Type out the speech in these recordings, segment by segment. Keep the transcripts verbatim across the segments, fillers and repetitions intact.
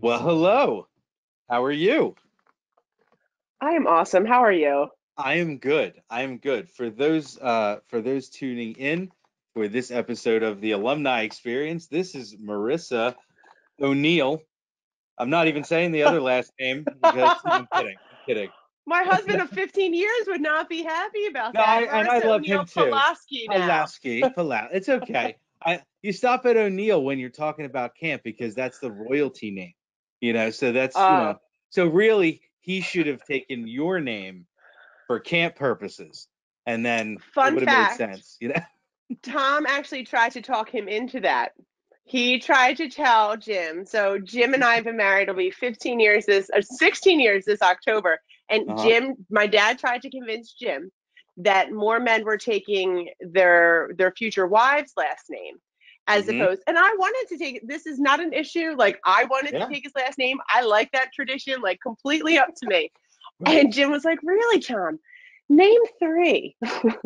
Well, hello. How are you? I am awesome. How are you? I am good. I am good. For those uh, for those tuning in for this episode of the Alumni Experience, this is Marissa O'Neill. I'm not even saying the other last name because I'm kidding. I'm kidding. My husband of fifteen years would not be happy about no, that. I, and I love O'Neill him too. Pulaski now. Pulaski, Pulaski. It's okay. I, you stop at O'Neill when you're talking about camp because that's the royalty name, you know. So that's uh, you know. So really, he should have taken your name for camp purposes, and then fun it would have made sense, you know. Tom actually tried to talk him into that. He tried to tell Jim. So Jim and I have been married. It'll be fifteen years this, or sixteen years this October. And uh-huh. Jim, my dad tried to convince Jim that more men were taking their their future wives' last name as mm-hmm. opposed. And I wanted to take, this is not an issue. Like I wanted yeah. to take his last name. I like that tradition, like completely up to me. Right. And Jim was like, really, Tom? Name three. my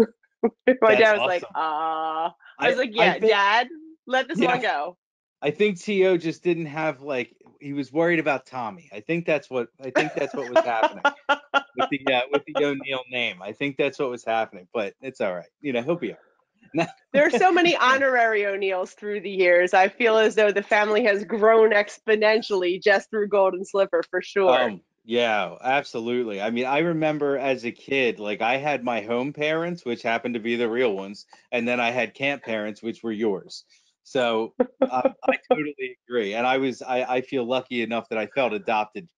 That's dad was awesome. like, ah. Uh. I was I, like, yeah, think, Dad, let this yeah. one go. I think T O just didn't have like he was worried about Tommy. I think that's what I think that's what was happening with the uh, with the O'Neill name. I think that's what was happening, but it's all right. You know, he'll be all right. There are so many honorary O'Neills through the years. I feel as though the family has grown exponentially just through Golden Slipper for sure. Um, yeah, absolutely. I mean, I remember as a kid, like I had my home parents, which happened to be the real ones, and then I had camp parents, which were yours. So uh, I totally agree, and I was—I I feel lucky enough that I felt adopted,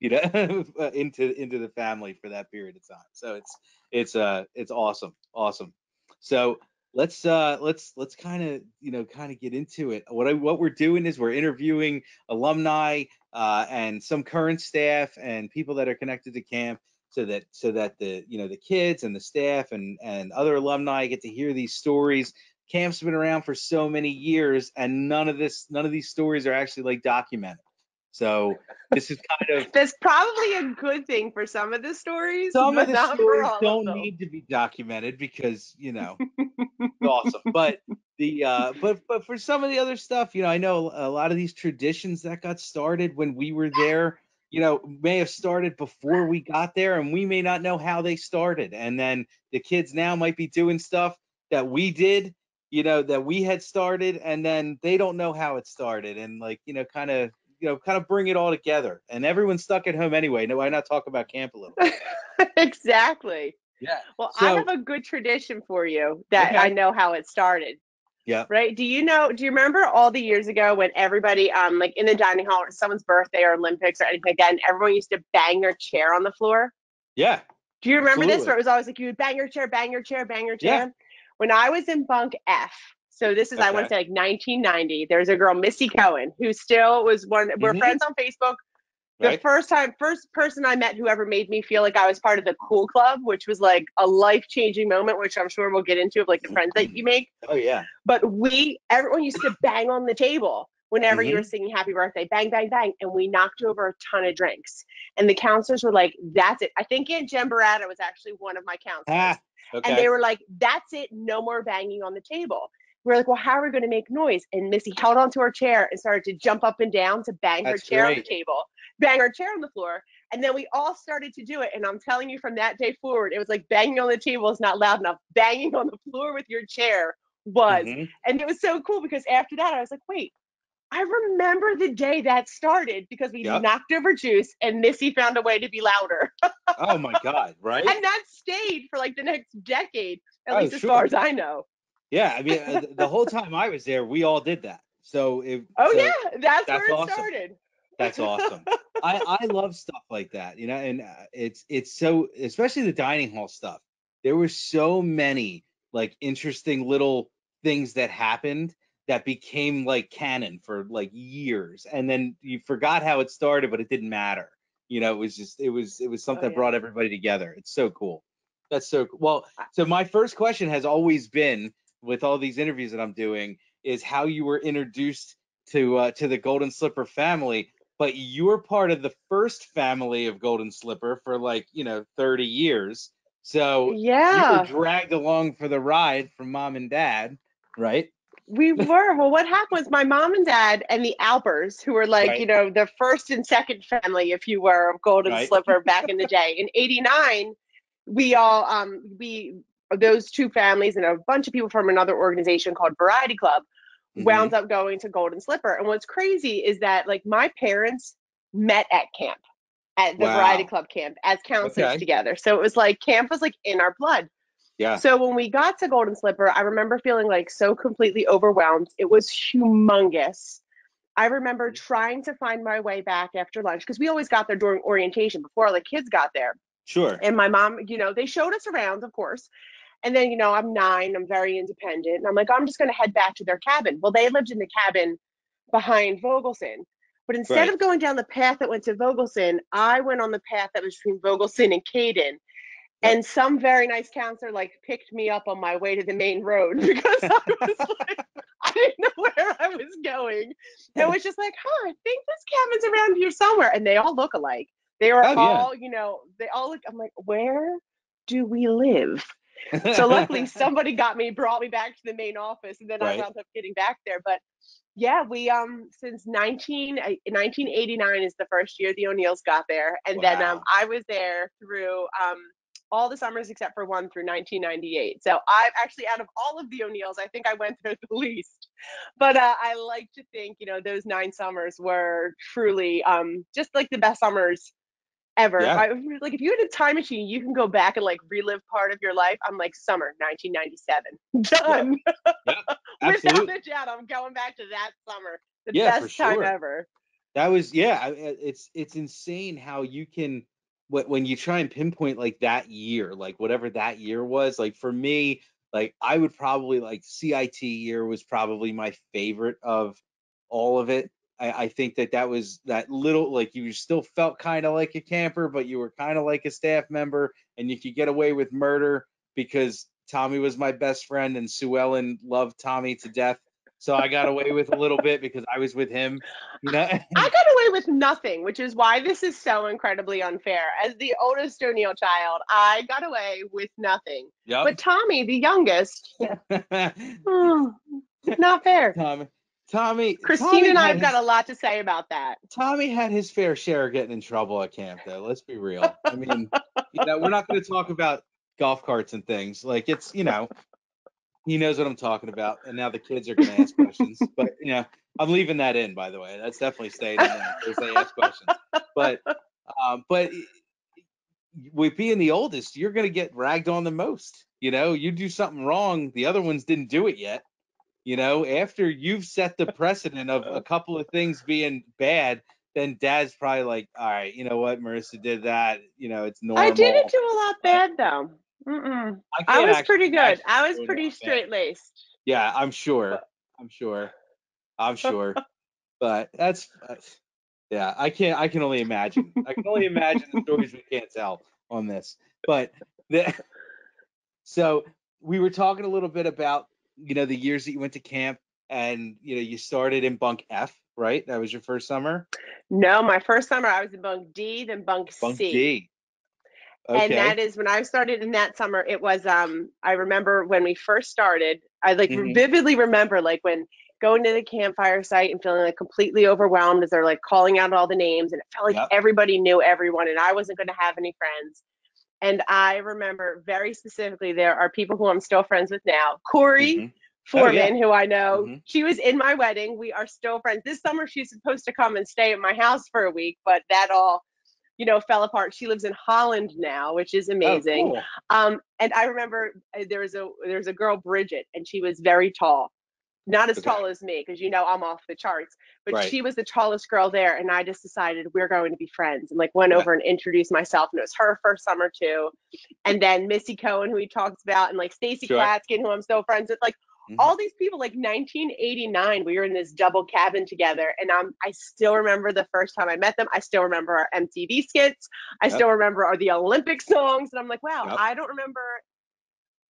you know, into into the family for that period of time. So it's it's uh it's awesome, awesome. So let's uh let's let's kind of you know kind of get into it. What I what we're doing is we're interviewing alumni uh, and some current staff and people that are connected to camp, so that so that the you know the kids and the staff and and other alumni get to hear these stories. Camp's been around for so many years, and none of this, none of these stories are actually like documented. So this is kind of that's probably a good thing for some of the stories. Some of the stories don't need to be documented because you know it's awesome. But the uh, but but for some of the other stuff, you know, I know a lot of these traditions that got started when we were there, you know, may have started before we got there, and we may not know how they started. And then the kids now might be doing stuff that we did. You know, that we had started and then they don't know how it started and like, you know, kind of, you know, kind of bring it all together and everyone's stuck at home anyway. No, why not talk about camp a little bit? Exactly. Yeah. Well, so, I have a good tradition for you that okay. I know how it started. Yeah. Right. Do you know, do you remember all the years ago when everybody um like in the dining hall or someone's birthday or Olympics or anything like that and everyone used to bang their chair on the floor? Yeah. Do you remember absolutely. this where it was always like you would bang your chair, bang your chair, bang your chair? Yeah. When I was in bunk F, so this is, okay. I want to say like nineteen ninety, there's a girl, Missy Cohen, who still was one, we're mm-hmm. friends on Facebook. The right. first time, first person I met who ever made me feel like I was part of the cool club, which was like a life-changing moment, which I'm sure we'll get into of like the friends that you make. Oh yeah. But we, everyone used to bang on the table whenever mm-hmm. you were singing happy birthday, bang, bang, bang. And we knocked over a ton of drinks. And the counselors were like, that's it. I think Aunt Jen Barada was actually one of my counselors. Ah. Okay. And they were like, that's it. No more banging on the table. We were like, well, how are we going to make noise? And Missy held onto her chair and started to jump up and down to bang that's her chair great. on the table, bang her chair on the floor. And then we all started to do it. And I'm telling you from that day forward, it was like banging on the table is not loud enough. Banging on the floor with your chair was. Mm-hmm. And it was so cool because after that, I was like, wait, I remember the day that started because we yep. knocked over juice and Missy found a way to be louder. Oh my God, right? And that stayed for like the next decade, at oh, least as sure. far as I know. Yeah, I mean, the whole time I was there, we all did that. So it, Oh so yeah, that's, that's where it awesome. started. That's awesome. I, I love stuff like that, you know, and it's it's so, especially the dining hall stuff. There were so many like interesting little things that happened that became like canon for like years. And then you forgot how it started, but it didn't matter. You know, it was just, it was, it was something oh, yeah. that brought everybody together. It's so cool. That's so cool. Well, so my first question has always been with all these interviews that I'm doing is how you were introduced to, uh, to the Golden Slipper family, but you were part of the first family of Golden Slipper for like, you know, thirty years. So yeah. you were dragged along for the ride from mom and dad, right? We were. Well, what happened was my mom and dad and the Alpers, who were like, right. you know, the first and second family, if you were, of Golden right. Slipper back in the day. In eighty-nine, we all, um, we those two families and a bunch of people from another organization called Variety Club mm-hmm. wound up going to Golden Slipper. And what's crazy is that, like, my parents met at camp, at the wow. Variety Club camp, as counselors okay. together. So it was like, camp was like in our blood. Yeah. So when we got to Golden Slipper, I remember feeling like so completely overwhelmed. It was humongous. I remember trying to find my way back after lunch because we always got there during orientation before all the kids got there. Sure. And my mom, you know, they showed us around, of course. And then, you know, I'm nine, I'm very independent. And I'm like, I'm just going to head back to their cabin. Well, they lived in the cabin behind Vogelson. But instead right. of going down the path that went to Vogelson, I went on the path that was between Vogelson and Caden. And some very nice counselor, like, picked me up on my way to the main road because I was like, I didn't know where I was going. And it was just like, huh, I think this cabin's around here somewhere. And they all look alike. They were oh, all, yeah. you know, they all look, I'm like, where do we live? So luckily somebody got me, brought me back to the main office. And then right. I wound up getting back there. But yeah, we, um, since nineteen, nineteen eighty-nine is the first year the O'Neills got there. And wow. then um, I was there through, um, all the summers except for one through nineteen ninety-eight. So I've actually, out of all of the O'Neills, I think I went there the least. But uh, I like to think, you know, those nine summers were truly um, just like the best summers ever. Yeah. I, like if you had a time machine, you can go back and like relive part of your life. I'm like, summer nineteen ninety-seven. Done. Yeah. Yeah, without a doubt, I'm going back to that summer. The yeah, best time sure. ever. That was, yeah, it's it's insane how you can, when you try and pinpoint like that year, like whatever that year was, like for me, like I would probably like C I T year was probably my favorite of all of it. I, I think that that was that little, like you still felt kind of like a camper, but you were kind of like a staff member and you could get away with murder because Tommy was my best friend and Sue Ellen loved Tommy to death. So I got away with a little bit because I was with him. You know? I got away with nothing, which is why this is so incredibly unfair. As the oldest O'Neill child, I got away with nothing. Yep. But Tommy, the youngest, oh, not fair. Tommy, Tommy, Christine Tommy and I have got a lot to say about that. Tommy had his fair share of getting in trouble at camp, though. Let's be real. I mean, you know, we're not going to talk about golf carts and things. Like it's, you know. He knows what I'm talking about, and now the kids are going to ask questions. But you know, I'm leaving that in, by the way. That's definitely staying in because they ask questions. But, um, but with being the oldest, you're going to get ragged on the most. You know, you do something wrong, the other ones didn't do it yet. You know, after you've set the precedent of a couple of things being bad, then Dad's probably like, "All right, you know what, Marissa did that. You know, it's normal." I didn't do a lot bad though. Mm-mm. I, I was actually, pretty good. I was pretty straight laced. Yeah, I'm sure. I'm sure. I'm sure. But that's, that's, yeah, I can't, I can only imagine. I can only imagine the stories we can't tell on this. But the, so we were talking a little bit about, you know, the years that you went to camp and, you know, you started in bunk F, right? That was your first summer? No, my first summer I was in bunk D, then bunk C. Bunk D. Okay. And that is when I started in that summer. It was, um, I remember when we first started, I like mm-hmm. vividly remember like when going to the campfire site and feeling like completely overwhelmed as they're like calling out all the names and it felt like yep. everybody knew everyone and I wasn't going to have any friends. And I remember very specifically, there are people who I'm still friends with now, Corey mm-hmm. Foreman, oh, yeah. who I know, mm-hmm. she was in my wedding. We are still friends. This summer she's supposed to come and stay at my house for a week, but that all, you know, fell apart. She lives in Holland now, which is amazing. Oh, cool. Um, and I remember there was a there was a girl, Bridget, and she was very tall, not as okay. tall as me, because you know I'm off the charts. But right. she was the tallest girl there, and I just decided we're going to be friends, and like went yeah. over and introduced myself, and it was her first summer too. And then Missy Cohen, who he talks about, and like Stacey sure. Klatskin, who I'm still friends with, like mm-hmm. all these people. Like nineteen eighty-nine, we were in this double cabin together, and I'm, I still remember the first time I met them. I still remember our M T V skits. I yep. still remember our the Olympic songs, and I'm like, wow, yep. I don't remember.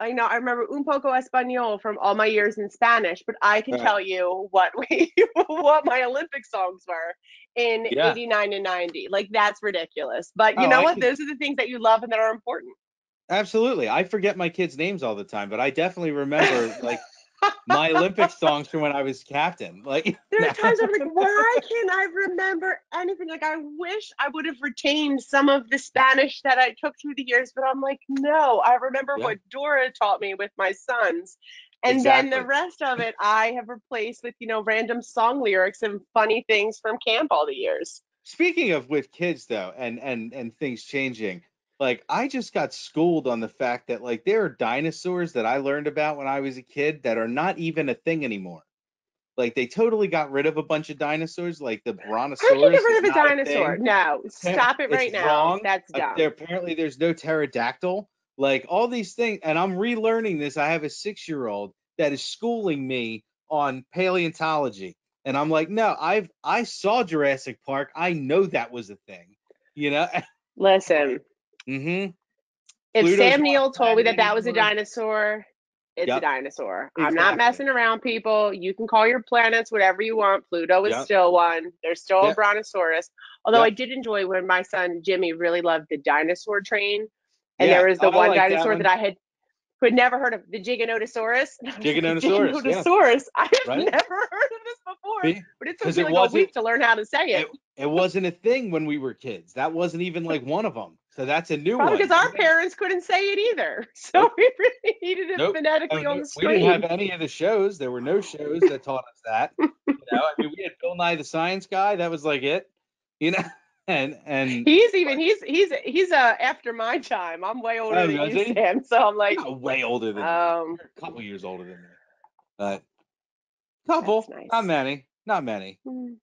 I know I remember un poco español from all my years in Spanish, but I can right. tell you what we what my Olympic songs were in yeah. eighty-nine and ninety. Like that's ridiculous, but you oh, know I what? Can... Those are the things that you love and that are important. Absolutely, I forget my kids' names all the time, but I definitely remember like. my Olympic songs from when I was captain. Like there are times I'm like, why can't I remember anything? Like I wish I would have retained some of the Spanish that I took through the years, but I'm like, no, I remember yeah. what Dora taught me with my sons. And exactly. then the rest of it I have replaced with, you know, random song lyrics and funny things from camp all the years. Speaking of with kids though, and and and things changing. Like, I just got schooled on the fact that, like, there are dinosaurs that I learned about when I was a kid that are not even a thing anymore. Like, they totally got rid of a bunch of dinosaurs, like the brontosaurus. How do you get rid of a dinosaur? A no, stop it right it's now. Wrong. That's dumb. Uh, there, apparently, there's no pterodactyl. Like, all these things, and I'm relearning this. I have a six-year-old that is schooling me on paleontology. And I'm like, no, I've I saw Jurassic Park. I know that was a thing, you know? Listen. Mm-hmm. If Pluto's Sam Neill told me that that was a dinosaur, it's yep. a dinosaur. I'm exactly. not messing around, people. You can call your planets whatever you want. Pluto is yep. still one. There's still yep. a brontosaurus. Although yep. I did enjoy when my son Jimmy really loved the dinosaur train. And yeah. there was the oh, one like dinosaur that, one. that I had who had never heard of, the Giganotosaurus. Giganotosaurus. Giganotosaurus. Yeah. I have right? never heard of this before. See? But it took me like a week to learn how to say it. It, it wasn't a thing when we were kids. That wasn't even like one of them. So that's a new Probably one. Because our parents couldn't say it either. So nope. we really needed it nope. phonetically I mean, on the screen. We didn't have any of the shows. There were no shows that taught us that. You know, I mean, we had Bill Nye the Science Guy. That was like it. You know? And and he's even he's he's he's uh after my time. I'm way older oh, than you, Sam. So I'm like I'm way older than um, you. A couple years older than me. But couple, nice. not many, not many. I'm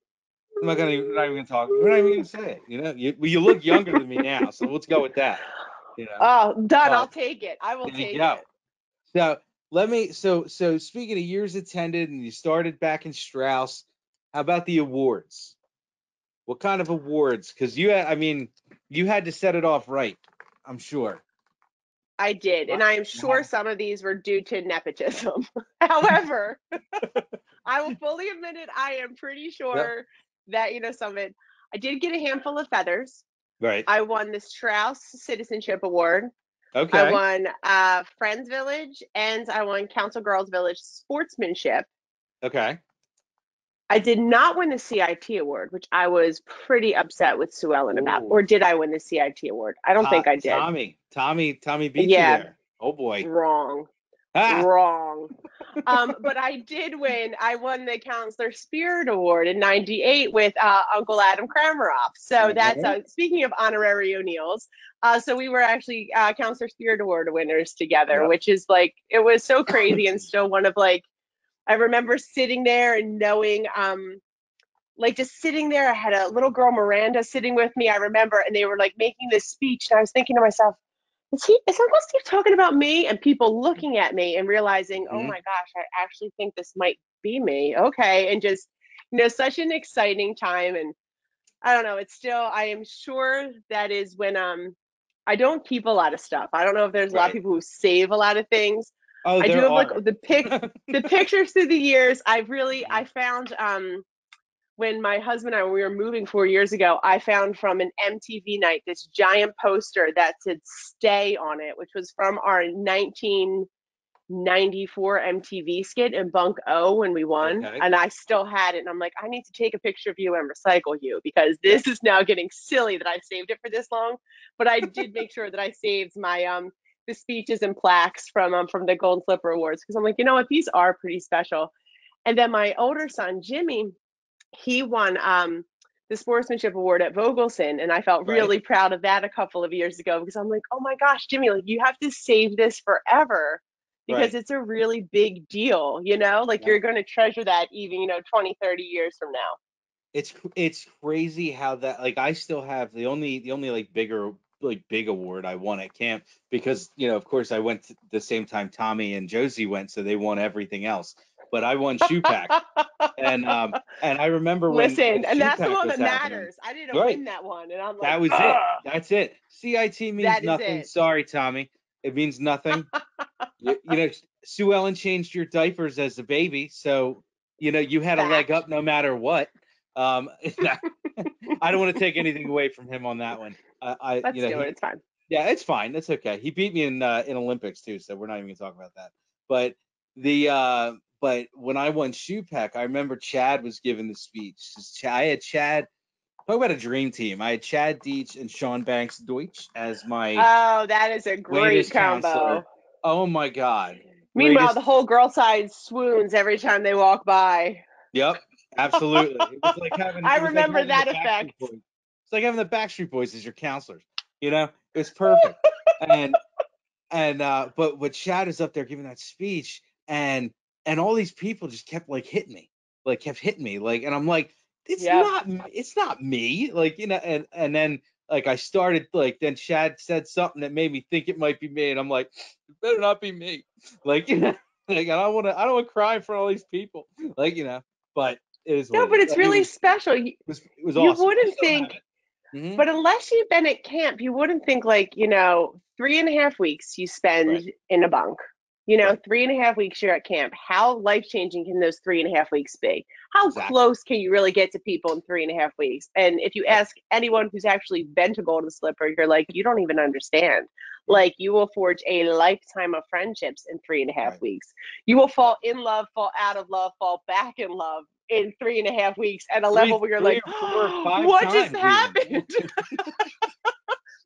not gonna we're not even gonna talk. We're not even gonna say it. You know, you you look younger than me now, so let's go with that. You know? Oh, done. Uh, I'll take it. I will take it. So let me. So so speaking of years attended, and you started back in Strauss. How about the awards? What kind of awards? Because you had, I mean, you had to set it off right, I'm sure. I did. And I am sure some of these were due to nepotism. However, I will fully admit it. I am pretty sure yep. that, you know, some of it. I did get a handful of feathers. Right. I won the Strauss Citizenship Award. Okay. I won uh, Friends Village and I won Council Girls Village Sportsmanship. Okay. I did not win the C I T award, which I was pretty upset with Sue Ellen Ooh. about. Or did I win the C I T award? I don't Tom, think I did. Tommy, Tommy, Tommy beat yeah. you there. Oh boy. Wrong. Ah. Wrong. um, but I did win. I won the Counselor Spirit Award in ninety-eight with uh, Uncle Adam Kramaroff. So that's uh, speaking of honorary O'Neills. Uh, so we were actually uh, Counselor Spirit Award winners together, yep. which is like it was so crazy and still one of like. I remember sitting there and knowing, um, like just sitting there, I had a little girl, Miranda, sitting with me, I remember, and they were like making this speech, and I was thinking to myself, is he, is Uncle Steve talking about me? And people looking at me and realizing, mm-hmm. oh my gosh, I actually think this might be me, okay, and just, you know, such an exciting time, and I don't know, it's still, I am sure that is when, um, I don't keep a lot of stuff, I don't know if there's a right. lot of people who save a lot of things. Oh, I do have are. like the pic, the pictures through the years. I've really, I found um, when my husband and I, when we were moving four years ago, I found from an M T V night, this giant poster that said Stay on it, which was from our nineteen ninety-four M T V skit in Bunk O when we won. Okay. And I still had it. And I'm like, I need to take a picture of you and recycle you because this is now getting silly that I've saved it for this long. But I did make sure that I saved my, um, the speeches and plaques from um, from the Golden Slipper Awards because I'm like, you know what, these are pretty special. And then my older son Jimmy, he won um the sportsmanship award at Vogelson, and I felt right. really proud of that a couple of years ago because I'm like, oh my gosh, Jimmy, like you have to save this forever because right. it's a really big deal, you know, like yeah. you're going to treasure that even, you know, twenty, thirty years from now. It's it's crazy how that, like, I still have the only the only like bigger like big award I won at camp because, you know, of course I went to the same time Tommy and Josie went, so they won everything else, but I won shoe pack. and um and I remember when listen when and that's the one that matters happening. I didn't right. win that one, and I'm like, that was Ugh. it that's it C I T means that nothing it. Sorry Tommy, it means nothing. you, you know, Sue Ellen changed your diapers as a baby, so you know you had Fact. a leg up no matter what. um I don't want to take anything away from him on that one. Uh, I, Let's you know, do it. He, it's fine. Yeah, it's fine. That's okay. He beat me in uh, in Olympics too, so we're not even gonna talk about that. But the uh, but when I won ShoePack, I remember Chad was giving the speech. I had Chad. Talk about a dream team. I had Chad Deutsch and Sean Banks Deutsch as my. Oh, that is a great combo. Counselor. Oh my God. Meanwhile, greatest... the whole girl side swoons every time they walk by. Yep, absolutely. It was like having, I remember like that effect. It's like having the Backstreet Boys as your counselors. You know, it's perfect. and and uh, but when Chad is up there giving that speech, and and all these people just kept like hitting me, like kept hitting me, like, and I'm like. It's yeah. not, it's not me, like, you know, and, and then, like, I started, like, then Chad said something that made me think it might be me, and I'm like, it better not be me, like, you know, like, I don't want to, I don't want to cry in front of all these people, like, you know, but it is. No, but it's really special. It was, it was awesome. You wouldn't think, mm-hmm. but unless you've been at camp, you wouldn't think, like, you know, three and a half weeks you spend right. in a bunk. You know, three and a half weeks you're at camp. How life-changing can those three and a half weeks be? How exactly. close can you really get to people in three and a half weeks? And if you ask anyone who's actually been to Golden Slipper, you're like, you don't even understand. Like, you will forge a lifetime of friendships in three and a half right. weeks. You will fall in love, fall out of love, fall back in love in three and a half weeks at a three, level where you're like, four, five what times, just happened?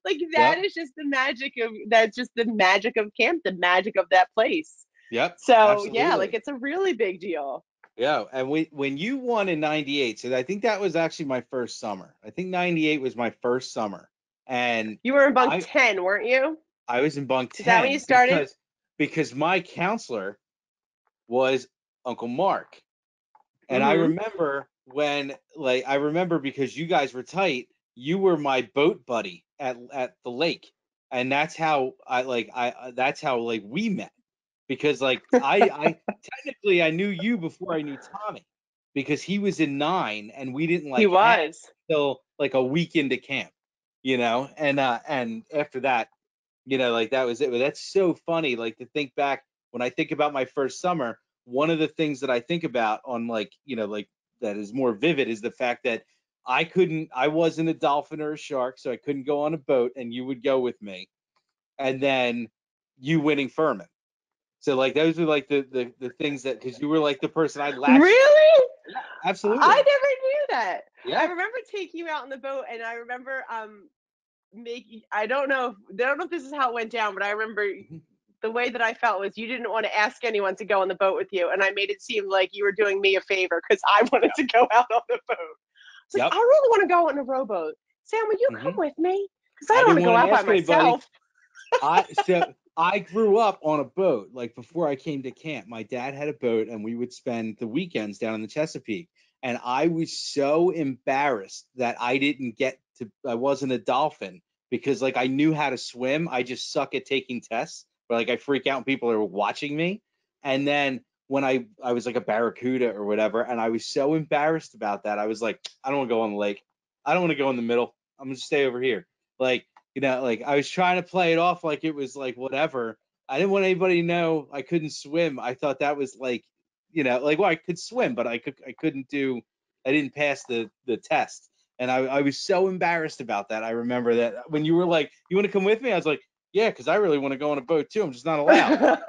Like that yep. is just the magic of that's just the magic of camp, the magic of that place. Yep. So absolutely. Yeah, like it's a really big deal. Yeah, and we when you won in ninety-eight, so I think that was actually my first summer. I think ninety-eight was my first summer, and you were in bunk I, ten, weren't you? I was in bunk ten. Is that when you started? Because, because my counselor was Uncle Mark, and mm-hmm. I remember when like I remember because you guys were tight. You were my boat buddy at at the lake, and that's how I like I that's how like we met, because like I I technically I knew you before I knew Tommy, because he was in nine and we didn't like he was until like a week into camp, you know, and uh and after that, you know, like that was it. But that's so funny, like to think back when I think about my first summer. One of the things that I think about on like you know like that is more vivid is the fact that. I couldn't, I wasn't a dolphin or a shark, so I couldn't go on a boat, and you would go with me. And then you winning Furman. So, like, those were, like, the the, the things that, because you were, like, the person I laughed Really? At. Yeah, absolutely. I never knew that. Yeah. I remember taking you out on the boat, and I remember um, making, I don't know, I don't know if this is how it went down, but I remember mm-hmm. the way that I felt was you didn't want to ask anyone to go on the boat with you, and I made it seem like you were doing me a favor, because I wanted yeah. to go out on the boat. It's like, yep. I really want to go on a rowboat. Sam, will you mm-hmm. come with me? Because I don't want to go out by myself. I, so I grew up on a boat. Like before I came to camp, my dad had a boat, and we would spend the weekends down in the Chesapeake. And I was so embarrassed that I didn't get to. I wasn't a dolphin because, like, I knew how to swim. I just suck at taking tests. But like, I freak out when people are watching me. And then. When I, I was like a barracuda or whatever, and I was so embarrassed about that. I was like, I don't want to go on the lake. I don't want to go in the middle. I'm going to stay over here. Like, you know, like I was trying to play it off like it was like whatever. I didn't want anybody to know I couldn't swim. I thought that was like, you know, like, well, I could swim, but I could, I couldn't do, I didn't pass the the test. And I, I was so embarrassed about that. I remember that when you were like, you want to come with me? I was like, yeah, because I really want to go on a boat too. I'm just not allowed.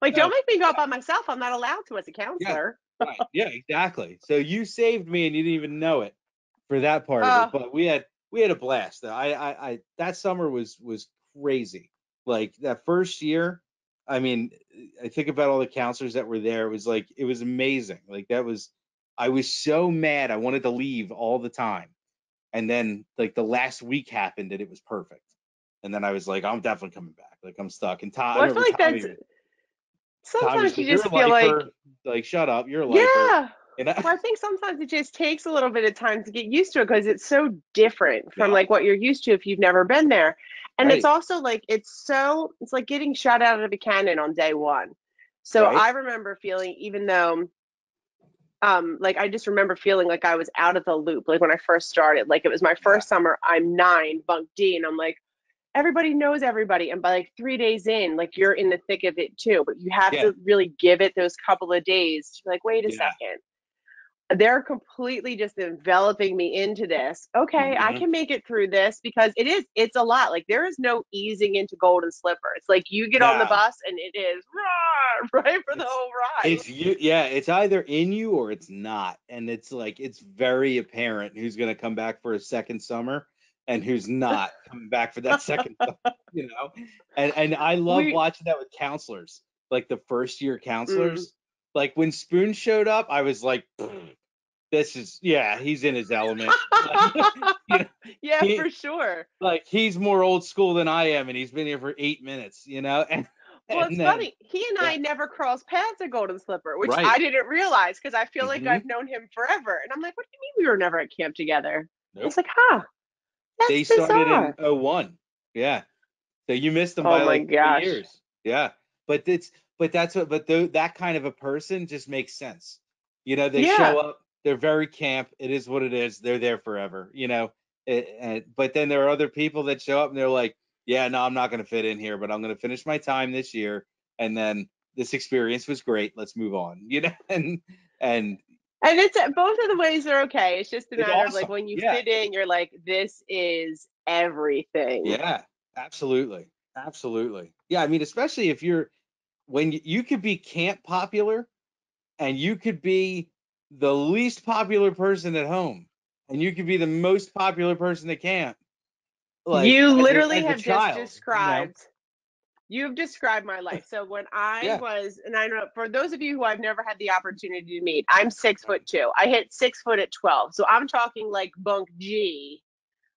Like, don't make me go out by myself. I'm not allowed to as a counselor. Yeah, right. Yeah, exactly. So you saved me, and you didn't even know it for that part uh, of it. But we had we had a blast. I, I, I that summer was was crazy. Like that first year, I mean, I think about all the counselors that were there. It was like it was amazing. Like that was, I was so mad. I wanted to leave all the time. And then like the last week happened, and it was perfect. And then I was like, I'm definitely coming back. Like I'm stuck. And Tom, well, I feel like Tommy, that's. Sometimes you just feel like, like, shut up, you're a lifer. Yeah. You know? Well, I think sometimes it just takes a little bit of time to get used to it because it's so different from yeah. like what you're used to if you've never been there. And right. it's also like, it's so, it's like getting shot out of a cannon on day one. So right. I remember feeling, even though, um, like, I just remember feeling like I was out of the loop. Like when I first started, like it was my first yeah. summer, I'm nine, bunk D, and I'm like, everybody knows everybody, and by like three days in, like you're in the thick of it too, but you have yeah. to really give it those couple of days to like, wait a yeah. second, they're completely just enveloping me into this. Okay, mm-hmm. I can make it through this, because it is, it's a lot. Like, there is no easing into Golden Slipper. It's like you get yeah. on the bus and it is rah, right for it's, the whole ride. It's you, yeah, it's either in you or it's not. And it's like, it's very apparent who's going to come back for a second summer and who's not coming back for that second summer, you know? And, and I love we, watching that with counselors, like the first year counselors. Mm-hmm. Like, when Spoon showed up, I was like, this is, yeah, he's in his element. You know, yeah, he, for sure. Like, he's more old school than I am, and he's been here for eight minutes, you know? And, well, and it's then, funny. He and yeah. I never crossed paths at Golden Slipper, which right. I didn't realize, because I feel like mm-hmm. I've known him forever. And I'm like, what do you mean we were never at camp together? Nope. It's like, huh, that's They started bizarre. In oh one. Yeah. So you missed them oh by, my like, gosh. three years. Yeah. But it's... But that's what, but th- that kind of a person just makes sense. You know, they yeah. show up, they're very camp. It is what it is. They're there forever, you know? It, and, but then there are other people that show up and they're like, yeah, no, I'm not going to fit in here, but I'm going to finish my time this year. And then this experience was great. Let's move on, you know? And, and, and it's both of the ways are okay. It's just a matter awesome. of like, when you yeah. fit in, you're like, this is everything. Yeah, absolutely. Absolutely. Yeah. I mean, especially if you're, when you, you could be camp popular and you could be the least popular person at home and you could be the most popular person at camp. Like, you literally as a, as have child, just described, you know? You've described my life. So when I yeah. was, and I know for those of you who I've never had the opportunity to meet, I'm six foot two. I hit six foot at twelve. So I'm talking like Bunk G.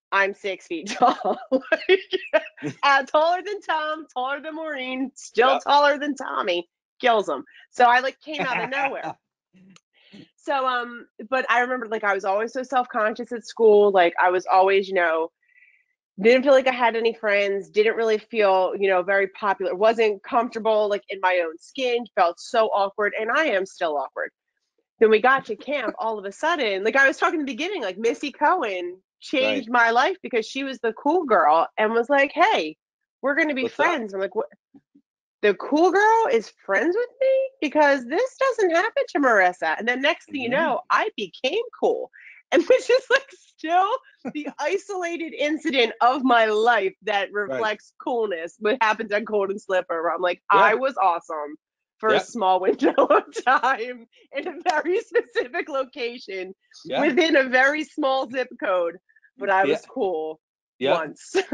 I'm six feet tall, uh, taller than Tom, taller than Maureen, still yep. taller than Tommy, kills him. So I like came out of nowhere. So, um, but I remember like, I was always so self-conscious at school. Like I was always, you know, didn't feel like I had any friends, didn't really feel, you know, very popular, wasn't comfortable, like in my own skin, felt so awkward. And I am still awkward. Then we got to camp all of a sudden, like I was talking in the beginning, like Missy Cohen changed right. my life because she was the cool girl and was like, hey, we're going to be What's friends. That? I'm like, what? The cool girl is friends with me because this doesn't happen to Marissa. And then next thing mm-hmm. you know, I became cool. And which is like still the isolated incident of my life that reflects right. coolness, what happens at Golden Slipper, where I'm like, yeah. I was awesome for yep. a small window of time in a very specific location yep. within a very small zip code, but I was yep. cool yep. once. Yep.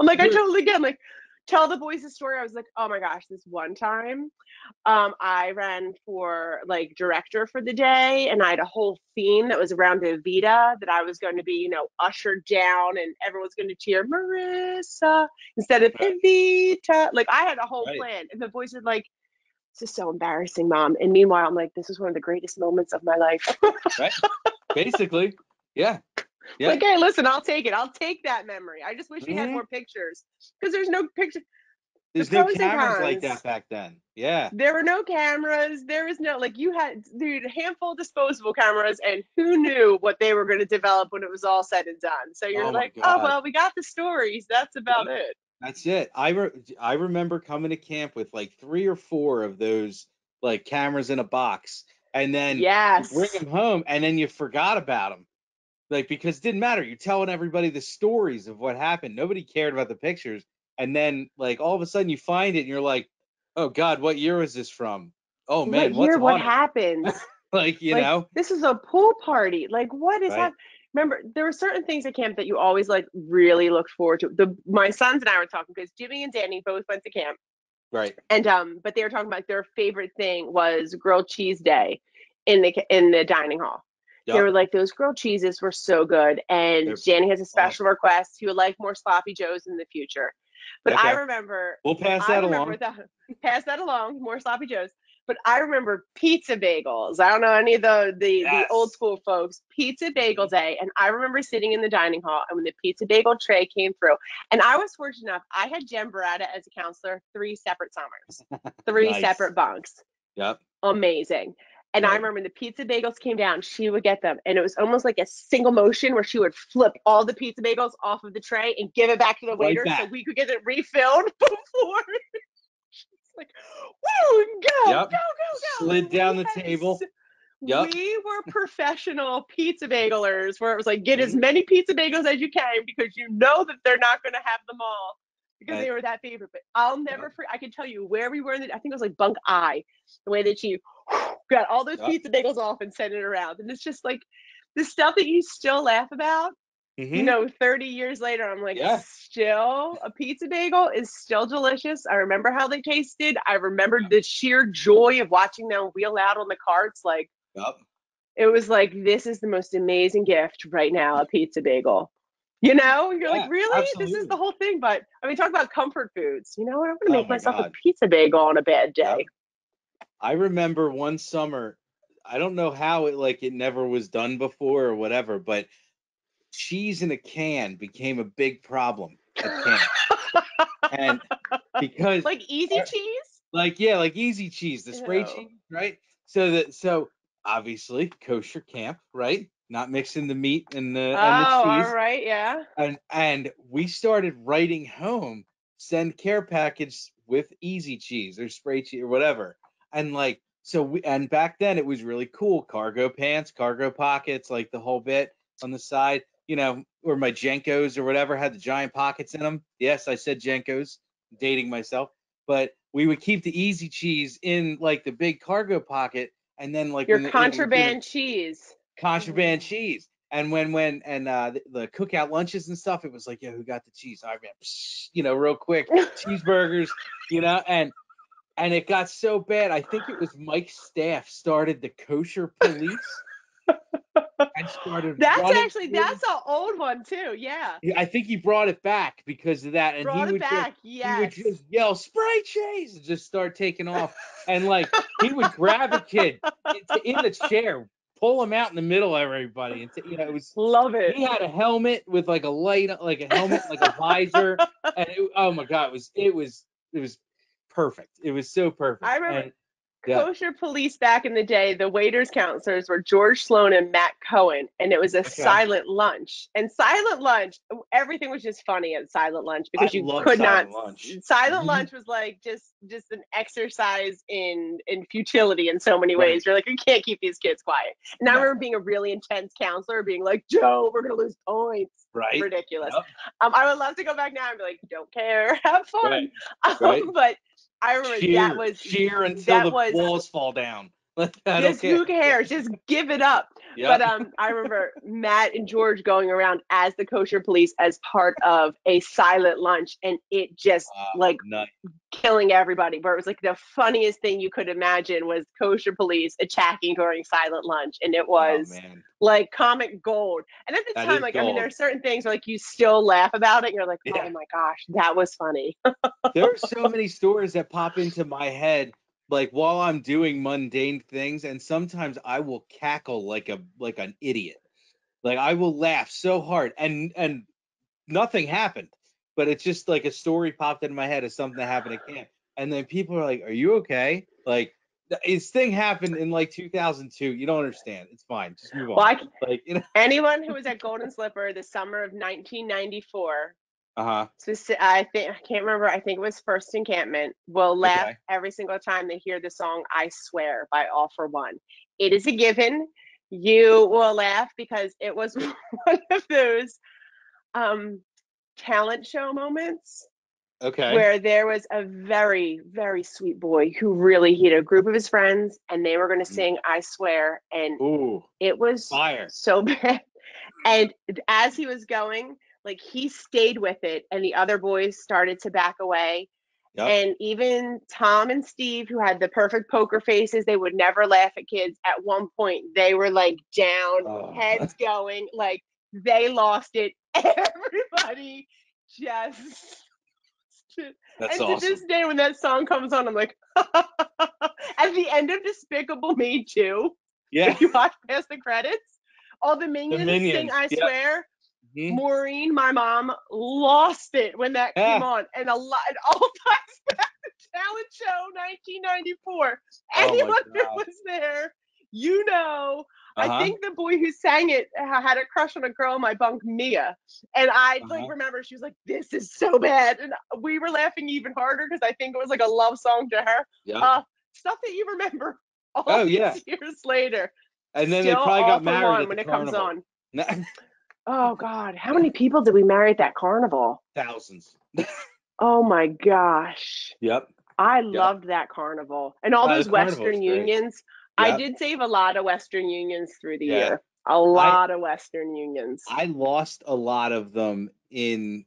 I'm like, I totally get, I'm like, tell the boys the story. I was like, oh my gosh, this one time um, I ran for like director for the day and I had a whole theme that was around Evita that I was going to be, you know, ushered down and everyone's going to cheer Marissa instead of Evita. Like I had a whole right. plan and the boys were like, this is so embarrassing, Mom. And meanwhile, I'm like, this is one of the greatest moments of my life. Right. Basically. Yeah. Yeah. Like, hey, listen, I'll take it. I'll take that memory. I just wish we mm-hmm. had more pictures because there's no picture. There's no cameras like that back then. Yeah. There were no cameras. There was no, like you had, dude, a handful of disposable cameras and who knew what they were going to develop when it was all said and done. So you're oh like, oh, well, we got the stories. That's about yeah. it. That's it. I, re- I remember coming to camp with like three or four of those like cameras in a box and then yes. you bring them home and then you forgot about them. Like, because it didn't matter. You're telling everybody the stories of what happened. Nobody cared about the pictures. And then, like, all of a sudden you find it and you're like, oh, God, what year was this from? Oh, man, what, what's year, what happened? Like, you like, know. This is a pool party. Like, what is right. happening? Remember, there were certain things at camp that you always, like, really looked forward to. The My sons and I were talking because Jimmy and Danny both went to camp. Right. And um, but they were talking about their favorite thing was grilled cheese day in the in the dining hall. They were like, those grilled cheeses were so good. And Danny has a special awesome. request. He would like more sloppy joes in the future. But okay. I remember. We'll pass that along. The, pass that along. More sloppy joes. But I remember pizza bagels. I don't know any of the, the, yes. the old school folks. Pizza bagel day. And I remember sitting in the dining hall. And when the pizza bagel tray came through. And I was fortunate enough. I had Jen Beretta as a counselor three separate summers. Three nice. separate bunks. Yep. Amazing. And right. I remember when the pizza bagels came down, she would get them. And it was almost like a single motion where she would flip all the pizza bagels off of the tray and give it back to the right waiter back. so we could get it refilled before. She's like, woo, go, yep. go, go, go. Slid down yes. the table. Yep. We were professional pizza bagelers, where it was like, get as many pizza bagels as you can because you know that they're not going to have them all because right. they were that favorite. But I'll never yep. forget. I can tell you where we were in the, I think it was like Bunk I, the way that she got all those yep. pizza bagels off and sent it around. And it's just like the stuff that you still laugh about, mm-hmm. you know, thirty years later, I'm like, yeah. still a pizza bagel is still delicious. I remember how they tasted. I remembered yep. the sheer joy of watching them wheel out on the carts. Like, Up. It was like, this is the most amazing gift right now, a pizza bagel. You know, and you're yeah, like, really? Absolutely. This is the whole thing. But I mean, talk about comfort foods. You know, I'm going to make oh my myself God. a pizza bagel on a bad day. Yep. I remember one summer, I don't know how it like it never was done before or whatever, but cheese in a can became a big problem. A can. And because like easy cheese? Like, yeah, like easy cheese, the spray oh. cheese, right? So that so obviously kosher camp, right? Not mixing the meat and the, oh, and the cheese. All right, yeah. And and we started writing home, send care package with easy cheese or spray cheese or whatever. And like, so we, and back then it was really cool. Cargo pants, cargo pockets, like the whole bit on the side, you know, or my Jenkos or whatever had the giant pockets in them. Yes, I said Jenkos, dating myself, but we would keep the easy cheese in like the big cargo pocket. And then like your contraband the, cheese, contraband mm-hmm. cheese. And when, when, and uh, the, the cookout lunches and stuff, it was like, yeah, who got the cheese? I ran, you know, real quick cheeseburgers, you know, and, and it got so bad. I think it was Mike's staff started the kosher police. and started that's actually, through. that's an old one too. Yeah. I think he brought it back because of that. And brought he would it back. Just, yes. He would just yell spray cheese and just start taking off. And like, he would grab a kid in the chair, pull him out in the middle of everybody, and t- you know, it was love it. He had a helmet with like a light, like a helmet, like a visor, and it, oh my god, it was it was it was perfect. It was so perfect. I remember and, yeah. kosher police back in the day. The waiters counselors were George Sloan and Matt Cohen, and it was a okay. silent lunch. And silent lunch, everything was just funny at silent lunch because I you could silent not. Lunch. Silent lunch was like just just an exercise in in futility in so many right. ways. You're like, you can't keep these kids quiet. And no. I remember being a really intense counselor, being like, Joe, we're gonna lose points. Right. Ridiculous. Yep. Um, I would love to go back now and be like, don't care, have fun. Right. Um, right. But I remember cheer, that was cheer until that the was, walls fall down. Just care. Who cares? Just give it up. Yep. But um, I remember Matt and George going around as the kosher police as part of a silent lunch, and it just wow, like nuts. Killing everybody. Where it was like the funniest thing you could imagine was kosher police attacking during silent lunch, and it was oh, like comic gold. And at the that time, like gold. I mean, there are certain things where like you still laugh about it, and you're like, yeah. oh my gosh, that was funny. There are so many stories that pop into my head. Like while I'm doing mundane things, and sometimes I will cackle like a like an idiot. Like I will laugh so hard, and and nothing happened, but it's just like a story popped in my head of something that happened at camp. And then people are like, "Are you okay?" Like this thing happened in like two thousand two. You don't understand. It's fine. Just move on. Well, I, like you know? Anyone who was at Golden Slipper the summer of nineteen ninety-four. Uh-huh. So I think I can't remember. I think it was First Encampment. Will laugh okay. every single time they hear the song "I Swear" by All for One. It is a given. You will laugh because it was one of those um, talent show moments. Okay. Where there was a very, very sweet boy who really he had a group of his friends, and they were going to sing "I Swear," and ooh, it was fire. So bad. And as he was going. Like he stayed with it and the other boys started to back away. Yep. And even Tom and Steve, who had the perfect poker faces, they would never laugh at kids. At one point, they were like down, oh. heads going, like they lost it. Everybody just. That's and awesome. To this day, when that song comes on, I'm like, at the end of Despicable Me two, yeah. if you watch past the credits, all the minions, the minions. sing I yep. Swear. Mm-hmm. Maureen, my mom, lost it when that yeah. came on, and a lot, and all times back to talent show nineteen ninety-four. Anyone oh who was there, you know. Uh-huh. I think the boy who sang it had a crush on a girl in my bunk, Mia, and I uh-huh. like remember she was like, "This is so bad," and we were laughing even harder because I think it was like a love song to her. Yeah. Uh, stuff that you remember all oh, these yeah. years later. And then Still they probably got married at when the it carnival. Comes on. Oh, God. How many people did we marry at that carnival? Thousands. Oh, my gosh. Yep. I yep. loved that carnival. And all uh, those Western Unions. Yep. I did save a lot of Western Unions through the yeah. year. A lot I, of Western Unions. I lost a lot of them in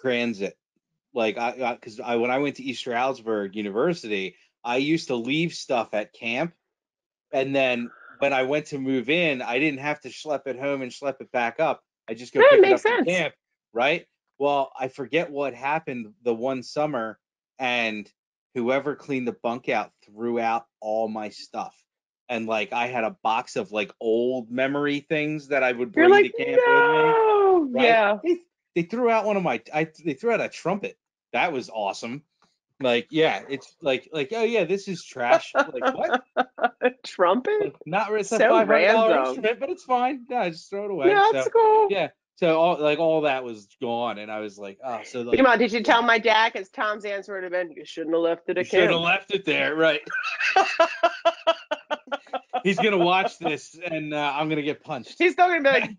transit. Like, I, because I, I when I went to East Stroudsburg University, I used to leave stuff at camp. And then when I went to move in, I didn't have to schlep it home and schlep it back up. I just go yeah, pick it up sense. At camp, right? Well, I forget what happened the one summer, and whoever cleaned the bunk out threw out all my stuff. And, like, I had a box of, like, old memory things that I would bring like, to camp no! with me. Right? Yeah. They, they threw out one of my, I, they threw out a trumpet. That was awesome. Like, yeah, it's like, like oh, yeah, this is trash. Like, what? A trumpet? Like, not it's so a five hundred dollars instrument, but it's fine. No, I just throw it away. Yeah, that's so, cool. Yeah. So, all, like, all that was gone, and I was like, oh, so. Like, come on, did you tell my dad? Because Tom's answer would have been, you shouldn't have left it at camp. You should have left it there, right. He's going to watch this, and uh, I'm going to get punched. He's still going to be like,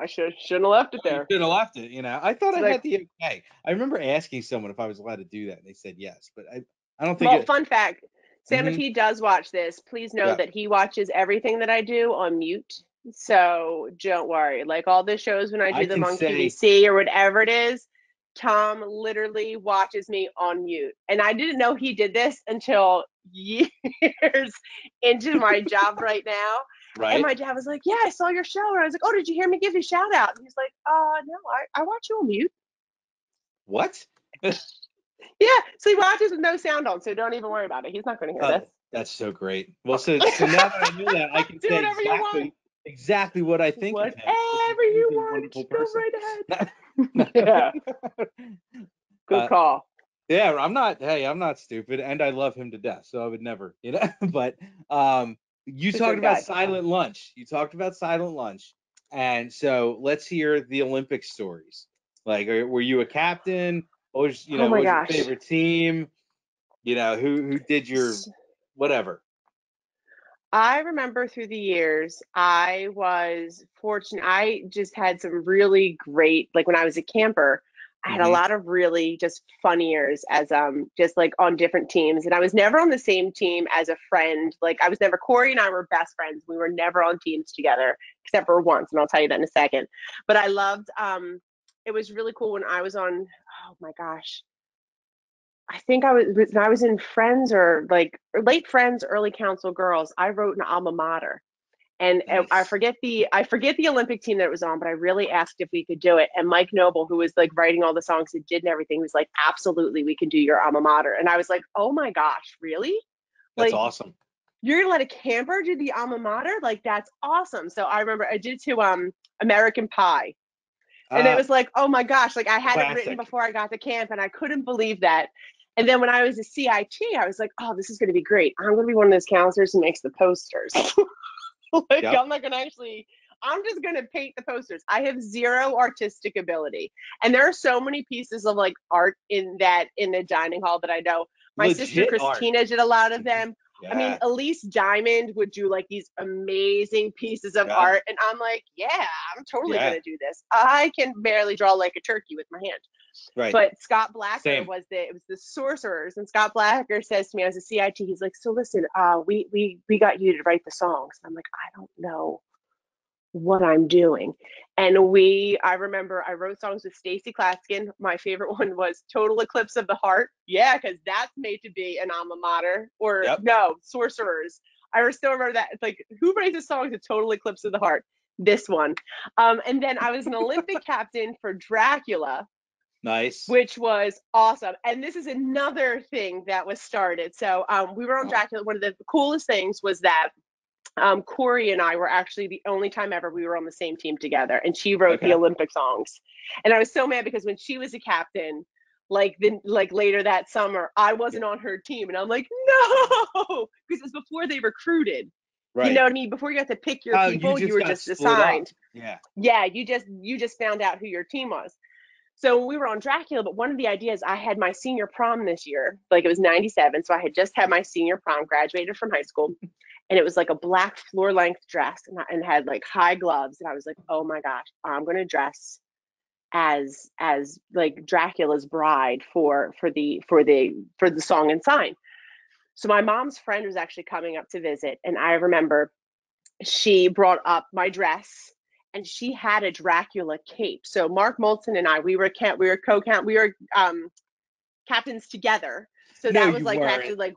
I should, shouldn't have left it there. I should have left it, you know. I thought it's I like, had the okay. I remember asking someone if I was allowed to do that, and they said yes, but I, I don't think well, it. Well, fun fact, Sam, mm-hmm. if he does watch this, please know yeah. that he watches everything that I do on mute. So don't worry. Like all the shows when I do I them on say, Q V C or whatever it is, Tom literally watches me on mute. And I didn't know he did this until years into my job right now. Right. And my dad was like, yeah, I saw your show. And I was like, oh, did you hear me give you a shout out? And he's like, uh, no, I, I watch you on mute. What? Yeah. So he watches with no sound on. So don't even worry about it. He's not going to hear oh, this. That's so great. Well, so, so now that I knew that, I can do say whatever exactly. you want. Exactly what I think. Whatever you want, go right ahead. Yeah. Good uh, call. Yeah, I'm not. Hey, I'm not stupid, and I love him to death, so I would never, you know. But um, you it's talked about guy. silent lunch. You talked about silent lunch, and so let's hear the Olympic stories. Like, are, were you a captain? Or you know, oh what was your favorite team? You know, who who did your whatever. I remember through the years, I was fortunate. I just had some really great, like when I was a camper, I had mm-hmm. a lot of really just fun years as um just like on different teams. And I was never on the same team as a friend. Like I was never, Corey and I were best friends. We were never on teams together, except for once. And I'll tell you that in a second. But I loved, um, it was really cool when I was on, oh my gosh. I think I was when I was in Friends or like late Friends, early Council Girls. I wrote an alma mater, and nice. I forget the I forget the Olympic team that it was on, but I really asked if we could do it. And Mike Noble, who was like writing all the songs and did and everything, was like, "Absolutely, we can do your alma mater." And I was like, "Oh my gosh, really? That's like, awesome! You're gonna let a camper do the alma mater? Like that's awesome!" So I remember I did to um American Pie. And uh, it was like, oh my gosh, like I had classic. It written before I got to camp, and I couldn't believe that. And then when I was a C I T, I was like, oh, this is going to be great. I'm going to be one of those counselors who makes the posters. Like, yep. I'm not going to actually, I'm just going to paint the posters. I have zero artistic ability. And there are so many pieces of like art in that, in the dining hall that I know. My Legit sister Christina art. Did a lot of them. Yeah. I mean, Elise Diamond would do like these amazing pieces of yeah. art. And I'm like, yeah, I'm totally yeah. going to do this. I can barely draw like a turkey with my hand. Right. But Scott Blacker Same. was the, it was the sorcerers. And Scott Blacker says to me, I was a C I T, he's like, so listen, uh, we, we, we got you to write the songs. And I'm like, I don't know what I'm doing. And we, I remember I wrote songs with Stacy Klaskin. My favorite one was Total Eclipse of the Heart. Yeah, because that's made to be an alma mater or yep. no, Sorcerers. I still remember that. It's like, who writes a song to Total Eclipse of the Heart? This one. Um, and then I was an Olympic captain for Dracula. Nice. Which was awesome. And this is another thing that was started. So um, we were on Dracula. One of the coolest things was that Um, Corey and I were actually the only time ever we were on the same team together, and she wrote okay. the Olympic songs. And I was so mad because when she was a captain, like then like later that summer, I wasn't yeah. on her team, and I'm like, no, because it's before they recruited. Right. You know what I mean? Before you got to pick your oh, people, you, you were just assigned. Yeah. Yeah, you just you just found out who your team was. So we were on Dracula, but one of the ideas, I had my senior prom this year, like it was ninety-seven, so I had just had my senior prom, graduated from high school. and it was like a black floor length dress and, and had like high gloves. And I was like, oh my gosh, I'm going to dress as, as like Dracula's bride for, for the, for the, for the song and sign. So my mom's friend was actually coming up to visit. And I remember she brought up my dress and she had a Dracula cape. So Mark Moulton and I, we were camp, we were co-camp, we were um, captains together. So that no, was like, weren't. actually like,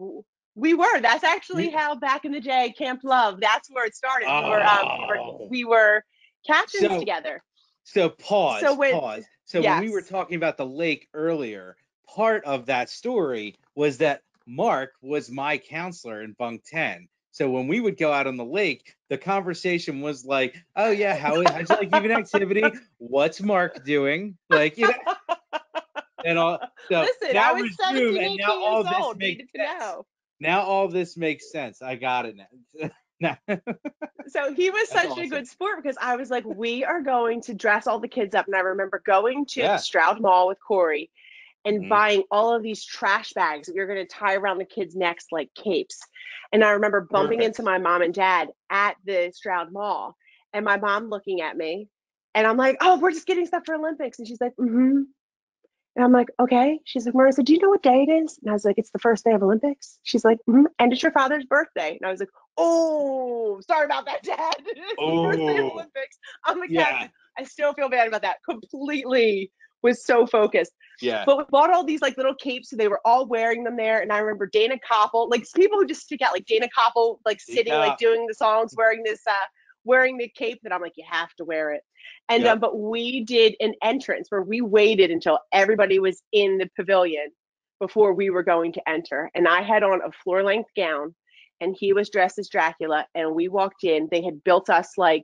we were, that's actually how back in the day, Camp Love, that's where it started. Oh. We, were, um, we, were, we were captains so, together. So pause, so when, pause. So yes. when we were talking about the lake earlier, part of that story was that Mark was my counselor in bunk ten. So when we would go out on the lake, the conversation was like, oh yeah, how how's like even activity? What's Mark doing? Like, you know, and all. So Listen, that I was, was seventeen, and now years all this old, makes sense. Know. Now all this makes sense. I got it now. So he was such awesome. a good sport because I was like, we are going to dress all the kids up. And I remember going to yeah. Stroud Mall with Corey and mm-hmm. buying all of these trash bags that we were going to tie around the kids' necks like capes. And I remember bumping Perfect. into my mom and dad at the Stroud Mall, and my mom looking at me, and I'm like, oh, we're just getting stuff for Olympics. And she's like, mm-hmm. And I'm like, okay. She's like, Marissa, do you know what day it is? And I was like, it's the first day of Olympics. She's like, mm-hmm. and it's your father's birthday. And I was like, oh, sorry about that, Dad. Oh. First day of Olympics. I'm like, yeah. I still feel bad about that. Completely was so focused. Yeah. But we bought all these like little capes, so they were all wearing them there. And I remember Dana Koppel, like people who just stick out, like Dana Koppel, like sitting, yeah. like doing the songs, wearing this, uh, wearing the cape that I'm like, you have to wear it. And yeah. um, but we did an entrance where we waited until everybody was in the pavilion before we were going to enter. And I had on a floor length gown and he was dressed as Dracula. And we walked in, they had built us like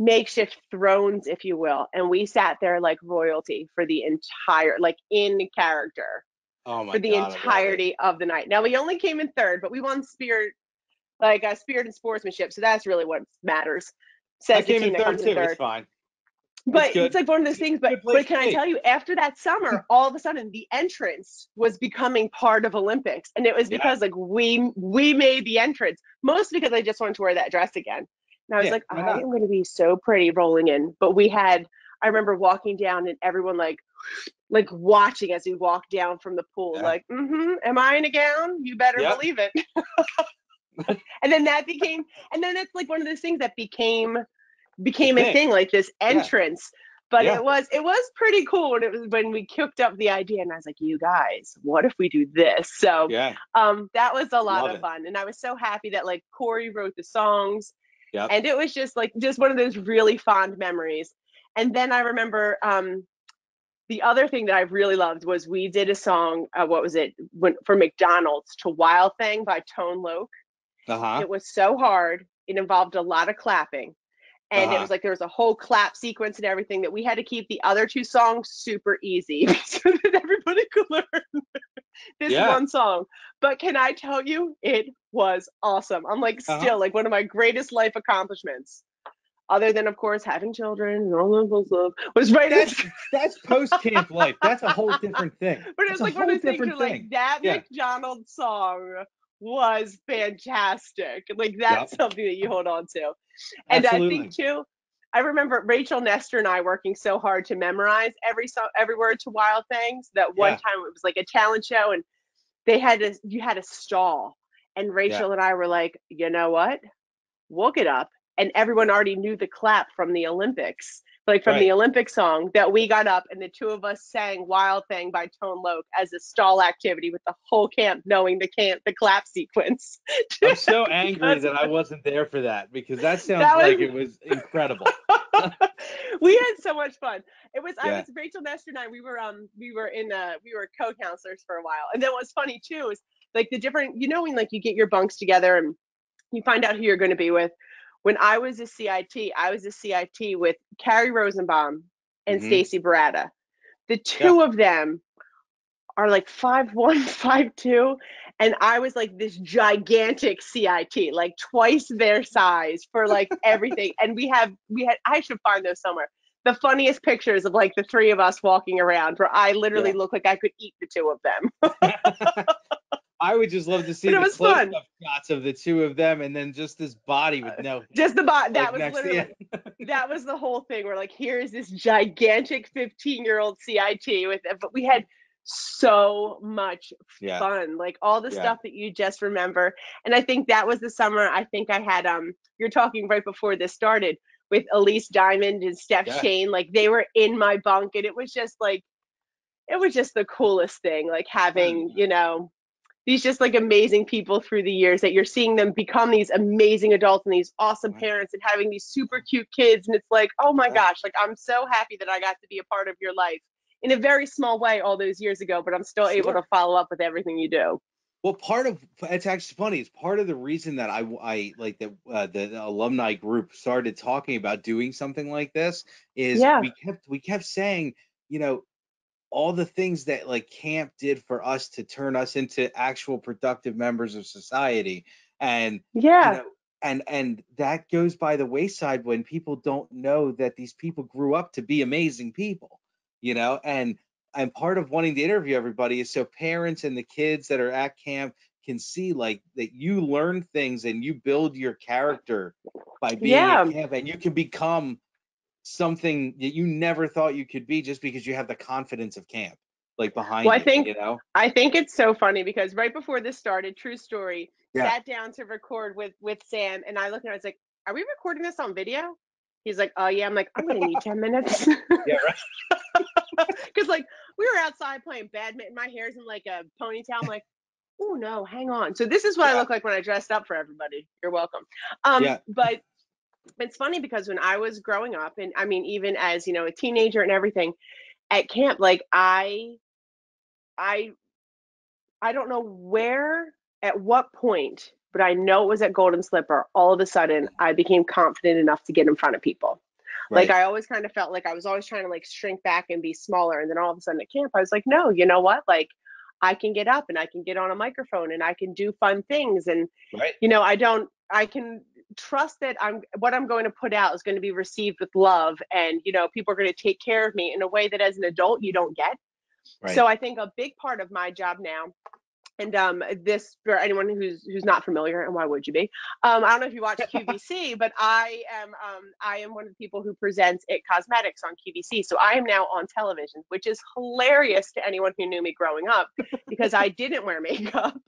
makeshift thrones, if you will. And we sat there like royalty for the entire, like in character oh my for the God, entirety of the night. Now we only came in third, but we won spirit, like uh, spirit and sportsmanship. So that's really what matters. Says I came in third too, in third. It's fine. But it's like one of those things, but, but can I tell you, after that summer, all of a sudden the entrance was becoming part of Olympics. And it was because yeah. like we we made the entrance, mostly because I just wanted to wear that dress again. And I was yeah, like, I am going to be so pretty rolling in. But we had, I remember walking down and everyone like, like watching as we walked down from the pool, yeah. like, mm-hmm, am I in a gown? You better yep. believe it. And then that became, and then that's like one of those things that became, became a thing, like this entrance, yeah. but yeah. it was it was pretty cool. And it was when we cooked up the idea, and I was like, "You guys, what if we do this?" So yeah. um, that was a lot Love of it. fun, and I was so happy that like Corey wrote the songs, yep. and it was just like just one of those really fond memories. And then I remember um, the other thing that I really loved was we did a song. Uh, what was it? When, for McDonald's to Wild Thing by Tone Loc. Uh-huh. It was so hard. It involved a lot of clapping. And uh-huh. it was like there was a whole clap sequence and everything that we had to keep the other two songs super easy so that everybody could learn this yeah. one song. But can I tell you, it was awesome. I'm like uh-huh. still like one of my greatest life accomplishments, other than of course having children and all of those love, was right that's, at that's post camp life. That's a whole different thing. But it was that's like one of the things like that yeah. McDonald's song was fantastic. Like that's yep. something that you hold on to. And Absolutely. I think too, I remember Rachel Nestor and I working so hard to memorize every so every word to Wild Things that one yeah. time it was like a talent show and they had a you had a stall and Rachel yeah. and I were like, you know what? We'll get up. And everyone already knew the clap from the Olympics, like from right. the Olympic song that we got up and the two of us sang Wild Thing by Tone Loc as a stall activity with the whole camp knowing the camp, the clap sequence. I'm so angry that I wasn't there for that because that sounds that was, like it was incredible. We had so much fun. It was, yeah. I was, Rachel Nestor and I, we were, um, we were in, uh, we were co-counselors for a while. And then what's funny too, is like the different, you know, when like you get your bunks together and you find out who you're going to be with. When I was a C I T, I was a C I T with Carrie Rosenbaum and mm-hmm. Stacey Baratta. The two yeah. of them are like five one, five two, and I was like this gigantic C I T, like twice their size for like everything. And we have we had I should find those somewhere. The funniest pictures of like the three of us walking around, where I literally yeah. look like I could eat the two of them. I would just love to see the close-up shots of the two of them, and then just this body with no. Just the body. That like was literally. That was the whole thing. We're like, here is this gigantic fifteen-year-old C I T with it, but we had so much yeah. fun, like all the yeah. stuff that you just remember. And I think that was the summer. I think I had um. You're talking right before this started with Elise Diamond and Steph yeah. Shane. Like they were in my bunk, and it was just like, it was just the coolest thing. Like having, you know. These just like amazing people through the years that you're seeing them become these amazing adults and these awesome parents and having these super cute kids. And it's like, oh my gosh, like I'm so happy that I got to be a part of your life in a very small way all those years ago, but I'm still sure. able to follow up with everything you do. Well, part of, it's actually funny, it's part of the reason that I, I like that uh, the, the alumni group started talking about doing something like this is yeah. we kept, we kept saying, you know, all the things that like camp did for us to turn us into actual productive members of society. And, yeah. you know, and, and that goes by the wayside when people don't know that these people grew up to be amazing people, you know, and, and part of wanting to interview everybody is so parents and the kids that are at camp can see like that you learn things and you build your character by being yeah. at camp, and you can become something that you never thought you could be just because you have the confidence of camp like behind well, you, I think, you know? I think it's so funny because right before this started, true story, yeah. sat down to record with with Sam, and I looked and I was like, are we recording this on video? He's like, oh yeah. I'm like, I'm gonna need ten minutes. Yeah, right. Because like we were outside playing badminton, my hair's in like a ponytail, I'm like, oh no, hang on. So this is what yeah. I look like when I dressed up for everybody. You're welcome. Um yeah. But it's funny because when I was growing up, and I mean, even as, you know, a teenager and everything at camp, like I, I, I don't know where, at what point, but I know it was at Golden Slipper. All of a sudden I became confident enough to get in front of people. Right. Like I always kind of felt like I was always trying to like shrink back and be smaller. And then all of a sudden at camp, I was like, no, you know what? Like I can get up and I can get on a microphone and I can do fun things. And, right. you know, I don't, I can trust that I'm what I'm going to put out is going to be received with love, and you know people are going to take care of me in a way that as an adult you don't get. Right. So I think a big part of my job now, and um this for anyone who's who's not familiar, and why would you be? Um, I don't know if you watch Q V C, but I am um I am one of the people who presents It Cosmetics on Q V C. So I am now on television, which is hilarious to anyone who knew me growing up because I didn't wear makeup.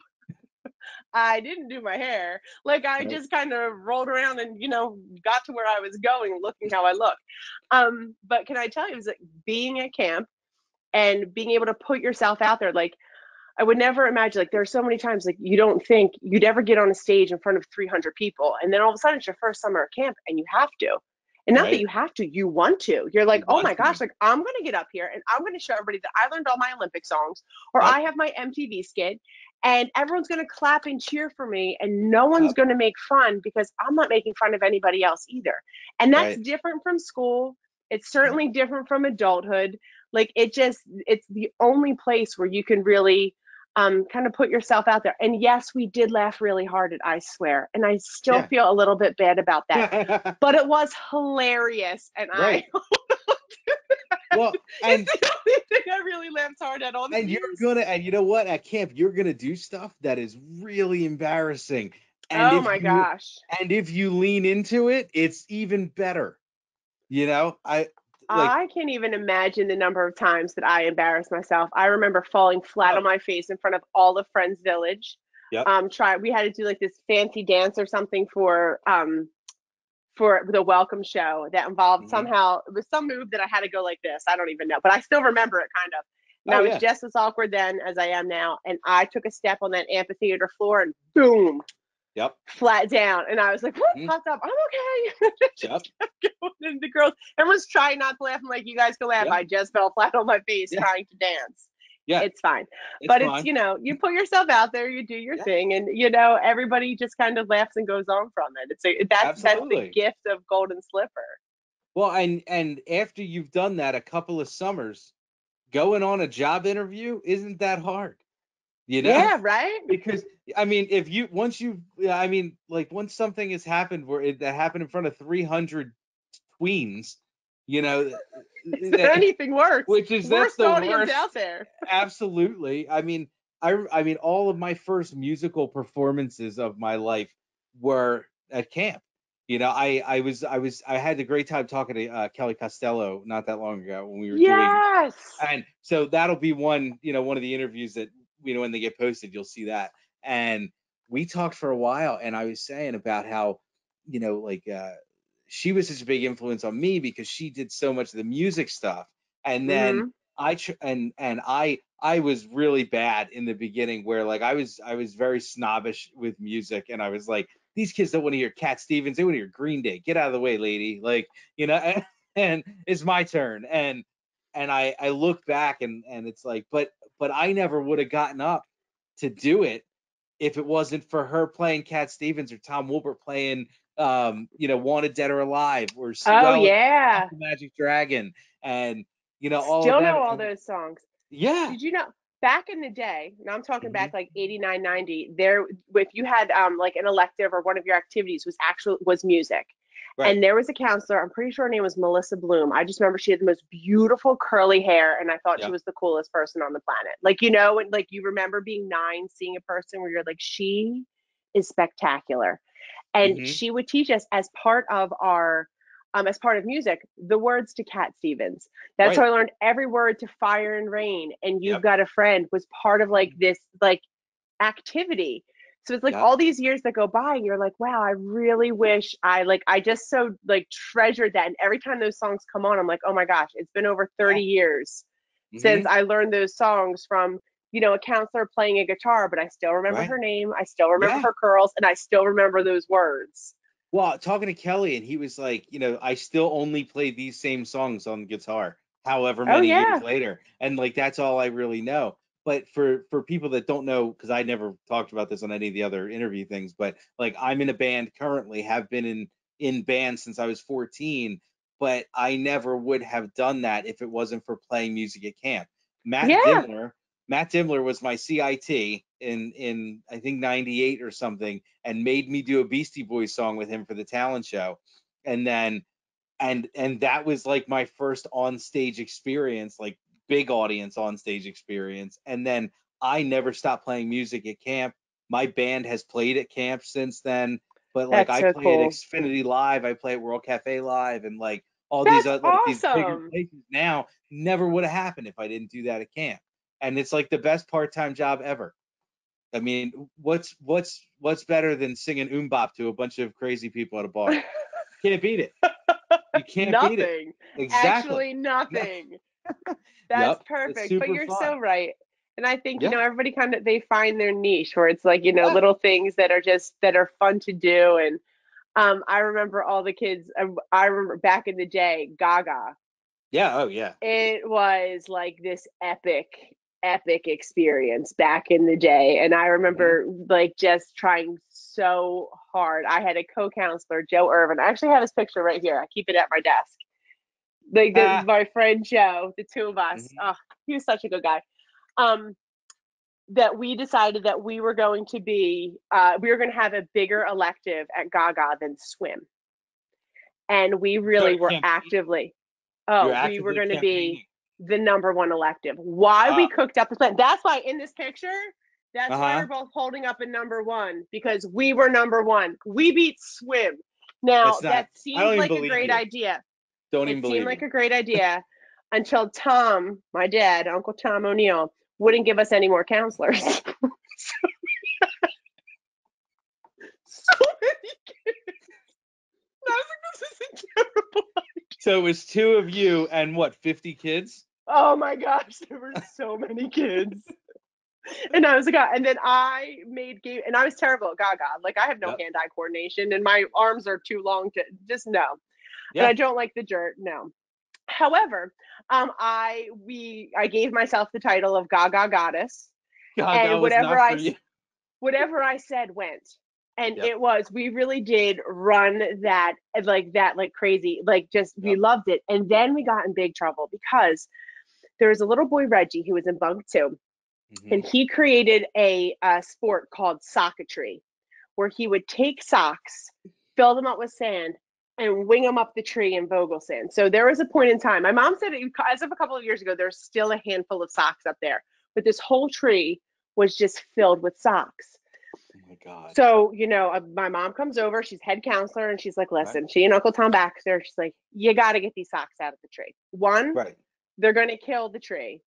I didn't do my hair. Like I just kind of rolled around and, you know, got to where I was going looking how I look. Um, but can I tell you, it was like being at camp and being able to put yourself out there. Like I would never imagine, like there are so many times like you don't think you'd ever get on a stage in front of three hundred people. And then all of a sudden it's your first summer at camp and you have to. And not right. that you have to, you want to. You're like, you oh my to. gosh, like I'm going to get up here and I'm going to show everybody that I learned all my Olympic songs, or right. I have my M T V skit. And everyone's going to clap and cheer for me, and no one's going to make fun because I'm not making fun of anybody else either. And that's right. different from school. It's certainly different from adulthood. Like it just, it's the only place where you can really um, kind of put yourself out there. And yes, we did laugh really hard at I Swear, and I still yeah. feel a little bit bad about that, but it was hilarious. And right. I well, and it's the only thing I really laughed hard at all the and years. You're gonna, and you know what, at camp you're gonna do stuff that is really embarrassing. And oh my you, gosh! And if you lean into it, it's even better. You know, I like, I can't even imagine the number of times that I embarrassed myself. I remember falling flat oh. on my face in front of all of Friends Village. Yep. Um, try we had to do like this fancy dance or something for um. for the welcome show that involved mm-hmm. somehow, it was some move that I had to go like this. I don't even know, but I still remember it kind of. And oh, I was yeah. just as awkward then as I am now. And I took a step on that amphitheater floor and boom, yep, flat down. And I was like, whoop, mm-hmm. popped up. I'm okay. Yep. Kept going, and the girls, everyone's trying not to laugh. I'm like, you guys can laugh. Yep. I just fell flat on my face yeah. trying to dance. Yeah, it's fine. It's but fine. It's, you know, you put yourself out there, you do your yeah. thing, and, you know, everybody just kind of laughs and goes on from it. It's a, that's, that's the gift of Golden Slipper. Well, and, and after you've done that a couple of summers, going on a job interview isn't that hard, you know? Yeah, right? Because, I mean, if you, once you, I mean, like, once something has happened where it, that happened in front of three hundred tweens, you know, is there that, anything worse? Which is worst that's the audience worst out there. Absolutely. I mean, I, I mean, all of my first musical performances of my life were at camp. You know, I, I was, I was, I had a great time talking to uh, Kelly Costello not that long ago when we were yes! doing, and so that'll be one, you know, one of the interviews that, you know, when they get posted, you'll see that. And we talked for a while, and I was saying about how, you know, like uh, she was such a big influence on me because she did so much of the music stuff. And then mm-hmm. I, tr- and, and I, I was really bad in the beginning where like, I was, I was very snobbish with music, and I was like, these kids don't want to hear Cat Stevens. They want to hear Green Day. Get out of the way, lady. Like, you know, and, and it's my turn. And, and I, I look back and, and it's like, but, but I never would have gotten up to do it if it wasn't for her playing Cat Stevens or Tom Wolpert playing, um, you know, Wanted Dead or Alive or Sue Ellen, oh yeah, the Magic Dragon. And, you know, all still know all those songs. Yeah. Did you know? Back in the day, and I'm talking mm-hmm. back like eighty-nine, ninety, there, if you had um, like an elective or one of your activities was actually, was music. Right. And there was a counselor, I'm pretty sure her name was Melissa Bloom. I just remember she had the most beautiful curly hair, and I thought yep. she was the coolest person on the planet. Like, you know, and like you remember being nine, seeing a person where you're like, she is spectacular. And mm-hmm. she would teach us as part of our, Um, as part of music, the words to Cat Stevens. That's right. How I learned every word to Fire and Rain and You've yep. Got a Friend was part of like this like activity. So it's like yep. all these years that go by, and you're like, wow, I really wish I like I just so like treasured that. And every time those songs come on, I'm like, oh my gosh, it's been over thirty yeah. years mm-hmm. since I learned those songs from, you know, a counselor playing a guitar, but I still remember right. her name, I still remember yeah. her curls, and I still remember those words. Well, talking to Kelly, and he was like, you know, I still only play these same songs on guitar, however many oh, yeah. years later. And like, that's all I really know. But for, for people that don't know, because I never talked about this on any of the other interview things, but like I'm in a band currently, have been in, in band since I was fourteen, but I never would have done that if it wasn't for playing music at camp. Matt yeah. Dimler, Matt Dimler was my C I T in, in I think ninety-eight or something, and made me do a Beastie Boys song with him for the talent show. And then, and, and that was like my first on stage experience, like big audience on stage experience. And then I never stopped playing music at camp. My band has played at camp since then, but like that's I so play cool. at Xfinity Live, I play at World Cafe Live, and like all that's these other awesome. Like, these bigger places now never would have happened if I didn't do that at camp. And it's like the best part-time job ever. I mean, what's what's what's better than singing Oombop to a bunch of crazy people at a bar? You can't beat it. You can't nothing. Beat it. Exactly. Actually, nothing. That's yep. perfect. But you're fun. So right. And I think, yep. you know, everybody kind of, they find their niche where it's like, you know, yeah. little things that are just, that are fun to do. And um, I remember all the kids, I, I remember back in the day, Gaga. Yeah, oh yeah. It was like this epic epic experience back in the day, and I remember yeah. like just trying so hard. I had a co-counselor, Joe Irvin. I actually have his picture right here. I keep it at my desk. Like ah. my friend Joe, the two of us. Mm-hmm. Oh, he was such a good guy. Um, that we decided that we were going to be, uh, we were going to have a bigger elective at Gaga than swim, and we really so were actively. Oh, actively we were going to be. The number one elective. Why uh, we cooked up the plan. That's why in this picture, that's uh-huh. why we're both holding up a number one, because we were number one. We beat swim. Now not, that seems like a great you. idea. Don't it even believe it. Seemed like a great idea until Tom, my dad, Uncle Tom O'Neill, wouldn't give us any more counselors. So many kids. I was like, this is a terrible idea. So it was two of you and what, fifty kids? Oh my gosh, there were so many kids. And I was like, and then I made game, and I was terrible at Gaga. Like I have no yep. hand-eye coordination, and my arms are too long to just no. Yep. And I don't like the jerk, no. However, um, I we I gave myself the title of Gaga Goddess, Gaga and whatever I you. whatever I said went. And yep. it was, we really did run that, like that, like crazy, like just, yep. we loved it. And then we got in big trouble because there was a little boy, Reggie, who was in bunk two, mm-hmm. and he created a, a sport called socketry, where he would take socks, fill them up with sand, and wing them up the tree in Vogelson. So there was a point in time, my mom said, as of a couple of years ago, there's still a handful of socks up there, but this whole tree was just filled with socks. Oh my God. So, you know, uh, my mom comes over, she's head counselor, and she's like, listen, right. she and Uncle Tom back there, she's like, you got to get these socks out of the tree. One, right. they're going to kill the tree.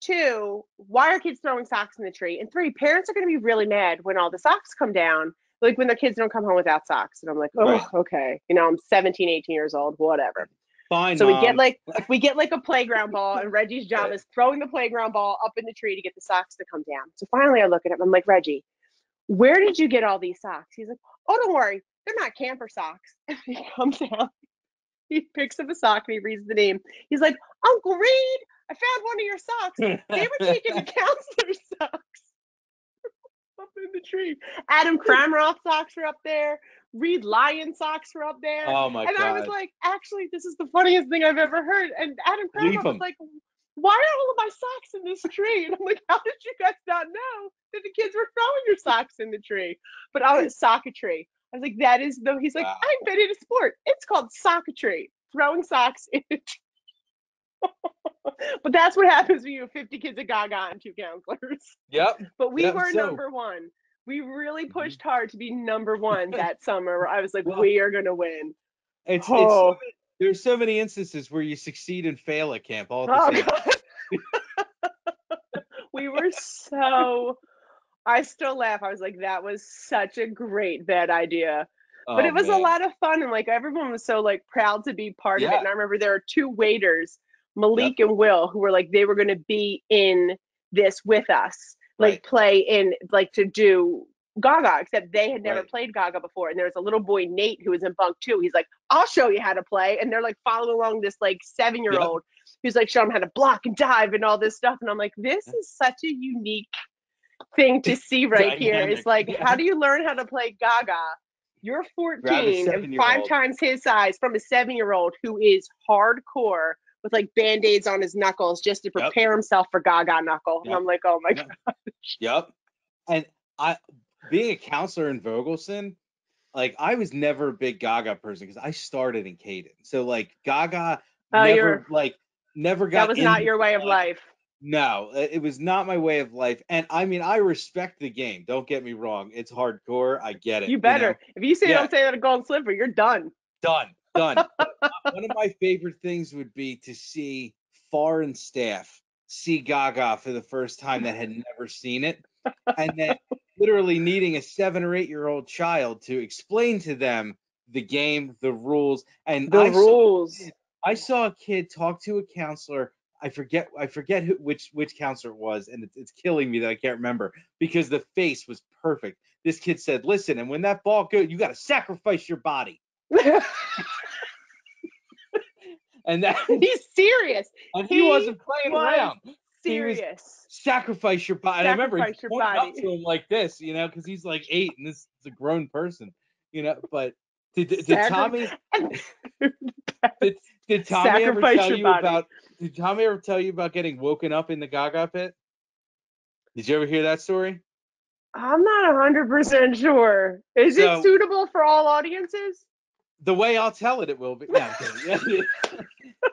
Two, why are kids throwing socks in the tree? And three, parents are going to be really mad when all the socks come down, like when their kids don't come home without socks. And I'm like, oh, right. okay. You know, I'm seventeen, eighteen years old, whatever. Fine, so Mom. we get like we get like a playground ball, and Reggie's job is throwing the playground ball up in the tree to get the socks to come down. So finally I look at him, I'm like, Reggie, where did you get all these socks? He's like, oh, don't worry, they're not camper socks. And he comes out, he picks up a sock and he reads the name. He's like, Uncle Reed, I found one of your socks. They were taking the counselor's socks up in the tree. Adam Kramaroff socks were up there. Reed Lion socks were up there. Oh my and God. And I was like, actually, this is the funniest thing I've ever heard. And Adam Kramaroff was like, why are all of my socks in this tree? And I'm like, how did you guys not know that the kids were throwing your socks in the tree? But I was socketry. I was like, that is though. He's like, wow. I invented a sport. It's called socketry, throwing socks in the tree. But that's what happens when you have fifty kids at Gaga and two counselors. Yep. But we yep, were so. number one. We really pushed hard to be number one that summer. I was like, well, we are going to win. It's, oh. it's There's so many instances where you succeed and fail at camp all at the same time. We were so, I still laugh. I was like, that was such a great bad idea. But oh, it was man. a lot of fun. And like, everyone was so like proud to be part yeah. of it. And I remember there were two waiters, Malik yep. and Will, who were like, they were going to be in this with us, like right. play in, like to do Gaga, except they had never right. played Gaga before. And there was a little boy, Nate, who was in bunk two. He's like, I'll show you how to play. And they're like following along this like seven-year-old yep. who's like showing him how to block and dive and all this stuff. And I'm like, this yep. is such a unique thing to see right here. It's like, yeah. how do you learn how to play Gaga? You're fourteen and five times his size from a seven-year-old who is hardcore with like band-aids on his knuckles just to prepare yep. himself for Gaga knuckle. Yep. And I'm like, oh my yep. gosh. Yep. And I, being a counselor in Vogelson, like I was never a big Gaga person because I started in Caden. So like Gaga uh, never like never got That was not your way of life. No, it was not my way of life. And I mean, I respect the game. Don't get me wrong. It's hardcore. I get it. You better. You know? If you say yeah. don't say that at Golden Slipper, you're done. Done. Done. One of my favorite things would be to see foreign staff see Gaga for the first time that had never seen it. And then literally needing a seven or eight year old child to explain to them the game, the rules, and the I rules. Saw, I saw a kid talk to a counselor. I forget I forget who, which which counselor it was, and it's, it's killing me that I can't remember because the face was perfect. This kid said, listen, and when that ball goes, you got to sacrifice your body. And that he's serious. And he, he wasn't playing was around. Serious. He was, sacrifice your body. Sacrifice and I remember he your pointed body. Up to him like this, you know, because he's like eight and this is a grown person, you know, but Did, did Tommy did, did Tommy ever tell you body. about did Tommy ever tell you about getting woken up in the Gaga pit? Did you ever hear that story? I'm not one hundred percent sure. Is so, it suitable for all audiences? The way I'll tell it, it will be. No,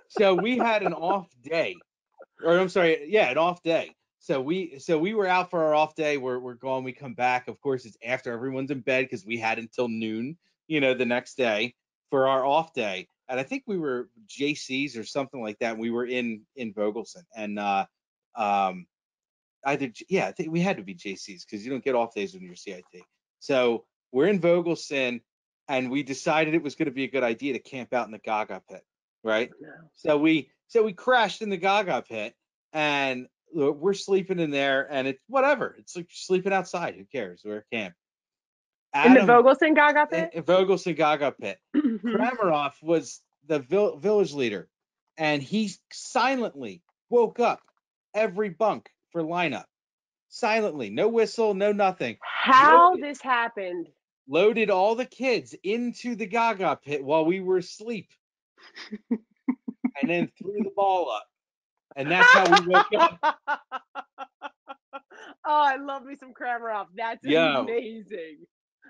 so we had an off day, or I'm sorry, yeah, an off day. So we so we were out for our off day. We're we're gone. We come back. Of course, it's after everyone's in bed because we had until noon. You know, the next day for our off day. And I think we were J C's or something like that. We were in, in Vogelson and, uh, um, either, yeah, I think we had to be J C's cause you don't get off days when you're C I T. So we're in Vogelson and we decided it was going to be a good idea to camp out in the Gaga pit. Right. Yeah. So we, so we crashed in the Gaga pit and we're sleeping in there and it's whatever. It's like sleeping outside. Who cares? We're at camp. Adam, in the Vogelson Gaga pit? In, in Vogelson Gaga pit. Kramaroff was the vil- village leader, and he silently woke up every bunk for lineup. Silently. No whistle, no nothing. How loaded, this happened? Loaded all the kids into the Gaga pit while we were asleep, and then threw the ball up. And that's how we woke up. Oh, I love me some Kramaroff. That's Yo. amazing.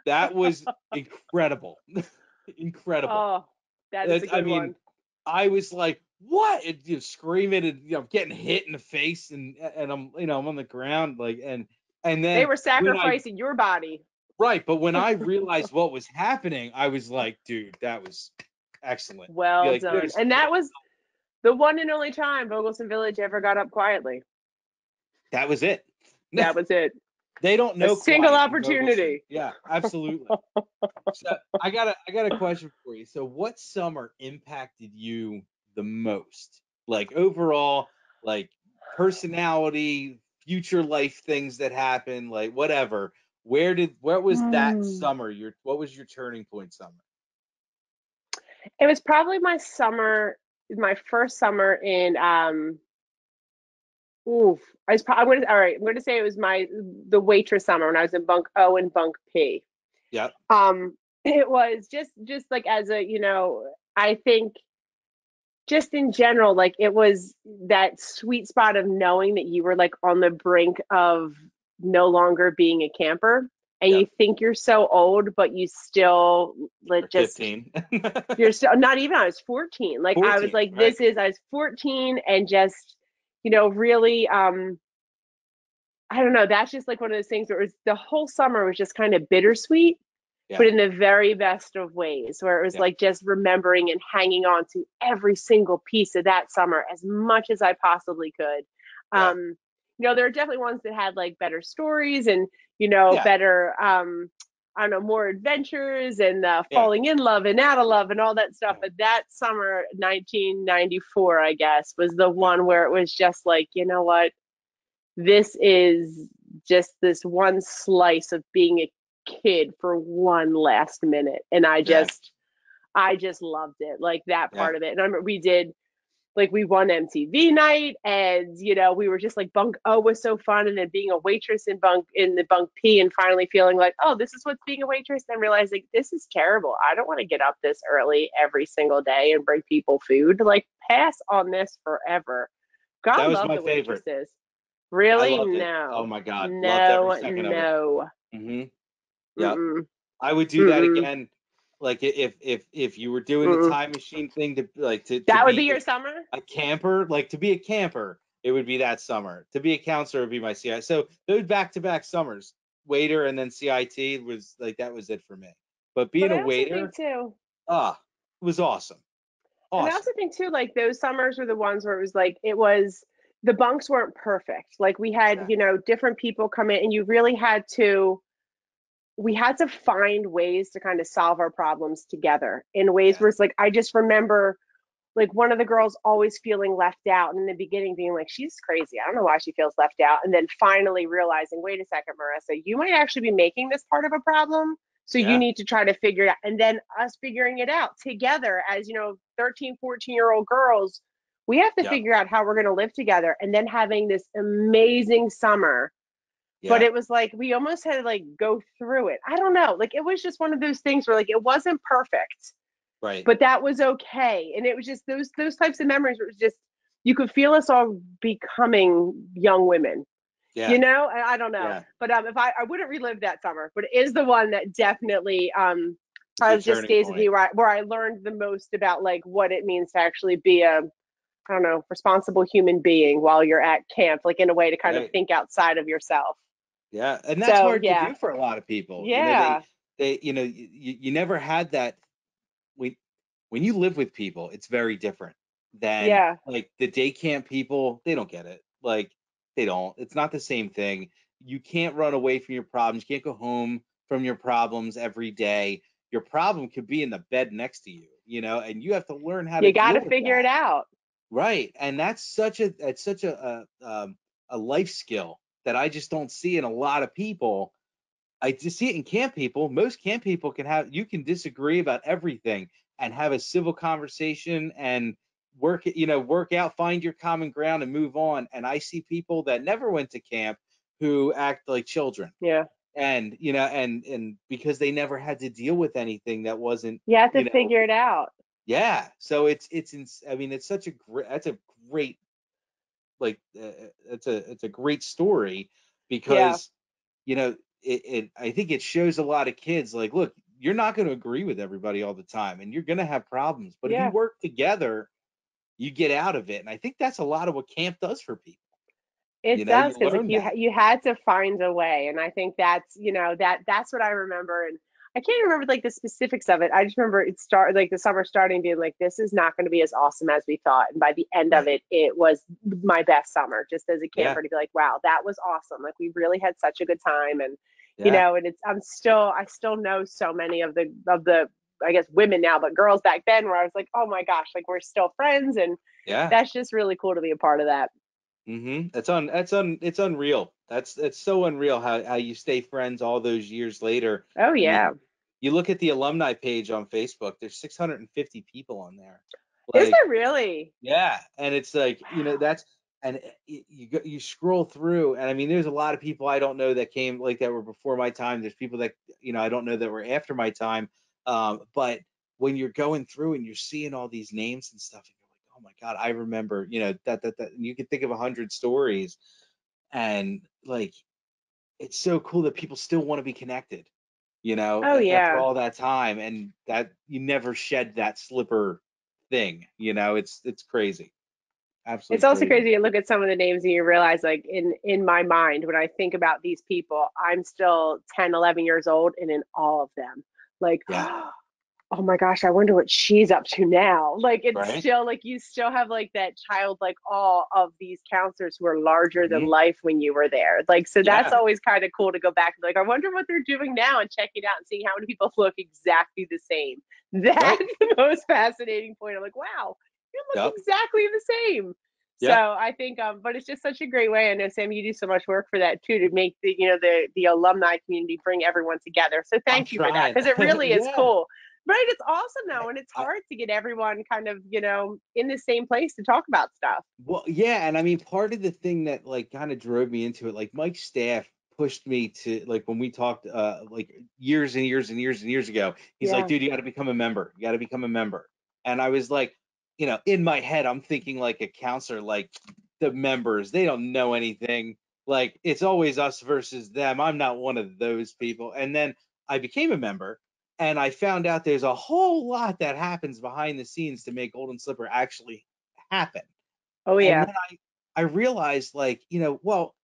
That was incredible. Incredible. Oh, that is a good I mean, one. I was like, what? And, you know, screaming and, you know, getting hit in the face and, and I'm, you know, I'm on the ground like, and, And then they were sacrificing I, your body. Right. But when I realized what was happening, I was like, dude, that was excellent. Well like, done. And that was the one and only time Vogelson Village ever got up quietly. That was it. That was it. They don't know. A single opportunity. Yeah, absolutely. So I got a I got a question for you. So what summer impacted you the most? Like overall, like personality, future life things that happen, like whatever. Where did where was that mm. summer? Your what was your turning point summer? It was probably my summer, my first summer in um Oof, I was probably, I'm gonna, all right, I'm gonna say it was my, the waitress summer when I was in Bunk O and Bunk P. Yeah. Um, it was just, just like as a, you know, I think just in general, like it was that sweet spot of knowing that you were like on the brink of no longer being a camper and yep. you think you're so old, but you still like just, fifteen. You're still not even, I was fourteen. Like fourteen, I was like, right? this is, I was fourteen and just, you know, really, um, I don't know. That's just like one of those things where it was, the whole summer was just kind of bittersweet, yeah. but in the very best of ways, where it was yeah. like just remembering and hanging on to every single piece of that summer as much as I possibly could. Yeah. Um, you know, there are definitely ones that had like better stories and, you know, yeah. better, um, I don't know, more adventures and uh, falling yeah. in love and out of love and all that stuff. Yeah. But that summer, nineteen ninety-four, I guess, was the one where it was just like, you know what? This is just this one slice of being a kid for one last minute. And I just, yeah. I just loved it. Like that part yeah. of it. And I remember we did, like we won M T V night and, you know, we were just like Bunk O was so fun. And then being a waitress in bunk in the Bunk P and finally feeling like, oh, this is what's being a waitress. And realizing this is terrible. I don't want to get up this early every single day and bring people food. Like pass on this forever. God that was love my the favorite. Waitresses. Really? No. It. Oh my God. No, no. Mm-hmm. Yeah. Mm-mm. I would do that Mm-mm. again. Like if if if you were doing mm-hmm. the time machine thing to like to, to that would be, be your a, summer a camper like to be a camper it would be that summer to be a counselor would be my C I T so those back to back summers waiter and then C I T was like that was it for me but being but a waiter too ah it was awesome. awesome. And I also think too like those summers were the ones where it was like it was the bunks weren't perfect like we had yeah. you know different people come in and you really had to. We had to find ways to kind of solve our problems together in ways yeah. where it's like, I just remember like one of the girls always feeling left out and in the beginning being like, she's crazy. I don't know why she feels left out. And then finally realizing, wait a second, Marissa, you might actually be making this part of a problem. So yeah. you need to try to figure it out. And then us figuring it out together as, you know, thirteen, fourteen year old girls, we have to yeah. figure out how we're going to live together. And then having this amazing summer. Yeah. But it was like, we almost had to like go through it. I don't know. Like, it was just one of those things where like, it wasn't perfect, right? But that was okay. And it was just those, those types of memories. Where it was just, you could feel us all becoming young women, yeah. you know, I, I don't know, yeah. but um, if I, I wouldn't relive that summer, but it is the one that definitely, um, probably just stays with me where I, where I learned the most about like what it means to actually be a, I don't know, responsible human being while you're at camp, like in a way to kind right. of think outside of yourself. Yeah, and that's so, hard yeah. to do for a lot of people. Yeah, you know, they, they, you, know you, you never had that. When when you live with people, it's very different than yeah. like the day camp people. They don't get it. Like they don't. It's not the same thing. You can't run away from your problems. You can't go home from your problems every day. Your problem could be in the bed next to you. You know, and you have to learn how you to. You got to figure it out. Right, and that's such a that's such a a, um, a life skill. That I just don't see in a lot of people. I just see it in camp people. Most camp people can have, you can disagree about everything and have a civil conversation and work, you know, work out, find your common ground and move on. And I see people that never went to camp who act like children. Yeah. And, you know, and, and because they never had to deal with anything that wasn't. You have to you know, figure it out. Yeah. So it's, it's, ins- I mean, it's such a great, that's a great, like uh, it's a it's a great story because yeah. you know it, it I think it shows a lot of kids like look you're not going to agree with everybody all the time and you're going to have problems but yeah. if you work together you get out of it and I think that's a lot of what camp does for people. It you know, does, because like you, you had to find a way. And I think that's, you know, that that's what I remember. And I can't remember like the specifics of it. I just remember it started like the summer starting being like, this is not going to be as awesome as we thought. And by the end of it, it was my best summer just as a camper yeah. to be like, wow, that was awesome. Like we really had such a good time. And, yeah. you know, and it's, I'm still, I still know so many of the, of the, I guess women now, but girls back then where I was like, oh my gosh, like we're still friends. And yeah. that's just really cool to be a part of that. Mm-hmm. That's on, that's on, it's unreal. That's, it's so unreal how, how you stay friends all those years later. Oh yeah. You, you look at the alumni page on Facebook, there's six hundred fifty people on there. Like, is it really? Yeah. And it's like, wow. you know, that's, and you go, you scroll through and I mean, there's a lot of people I don't know that came like that were before my time. There's people that, you know, I don't know that were after my time. Um, but when you're going through and you're seeing all these names and stuff, and you're like, oh my God, I remember, you know, that, that, that, and you can think of a hundred stories and like, it's so cool that people still want to be connected, you know, oh, yeah. after all that time. And that you never shed that slipper thing, you know, it's, it's crazy. Absolutely. It's also crazy to look at some of the names and you realize like in, in my mind, when I think about these people, I'm still ten, eleven years old and in all of them. Like, yeah. oh my gosh, I wonder what she's up to now. Like, it's right? still like you still have like that childlike awe of these counselors who are larger mm-hmm. than life when you were there. Like, so yeah. that's always kind of cool to go back and like, I wonder what they're doing now and check it out and seeing how many people look exactly the same. That's yep. the most fascinating point. I'm like, wow, you look yep. exactly the same. Yep. So I think, um, but it's just such a great way. I know, Sam, you do so much work for that too, to make the, you know, the, the alumni community, bring everyone together. So thank I'm you trying. for that. Cause it really yeah. is cool, right? It's awesome though. And it's hard I, to get everyone kind of, you know, in the same place to talk about stuff. Well, yeah. And I mean, part of the thing that like kind of drove me into it, like Mike's staff pushed me to like, when we talked, uh, like years and years and years and years ago, he's yeah. like, dude, you gotta become a member. You gotta become a member. And I was like, you know, in my head, I'm thinking like a counselor, like the members, they don't know anything. Like it's always us versus them. I'm not one of those people. And then I became a member and I found out there's a whole lot that happens behind the scenes to make Golden Slipper actually happen. Oh yeah. And then I, I realized like, you know, well,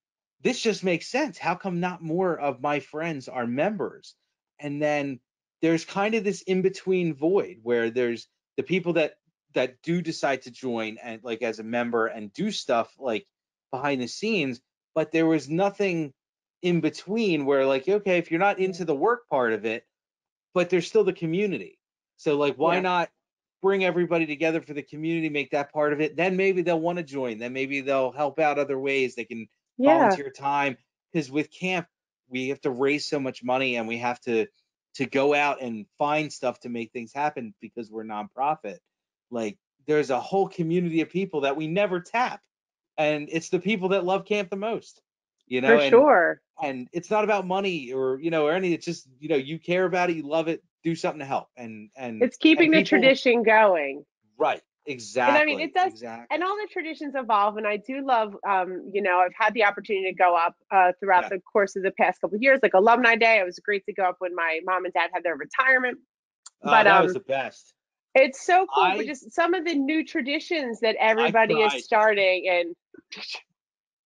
this just makes sense. How come not more of my friends are members? And then there's kind of this in-between void where there's the people that that do decide to join and like as a member and do stuff like behind the scenes, but there was nothing in between where like, okay, if you're not into the work part of it, but there's still the community. So like, why yeah. not bring everybody together for the community, make that part of it. Then maybe they'll want to join. Then maybe they'll help out other ways. They can yeah. volunteer time. Cause with camp, we have to raise so much money and we have to, to go out and find stuff to make things happen because we're nonprofit. Like there's a whole community of people that we never tap, and it's the people that love camp the most, you know, for and, sure. and it's not about money or, you know, or any, it's just, you know, you care about it, you love it, do something to help. And, and it's keeping and the people, tradition going. Right. Exactly. And I mean, it does. Exactly. And all the traditions evolve. And I do love, um, you know, I've had the opportunity to go up uh, throughout yeah. the course of the past couple of years, like Alumni Day. It was great to go up when my mom and dad had their retirement. Oh, but that um, was the best. It's so cool, I, but just some of the new traditions that everybody is starting. And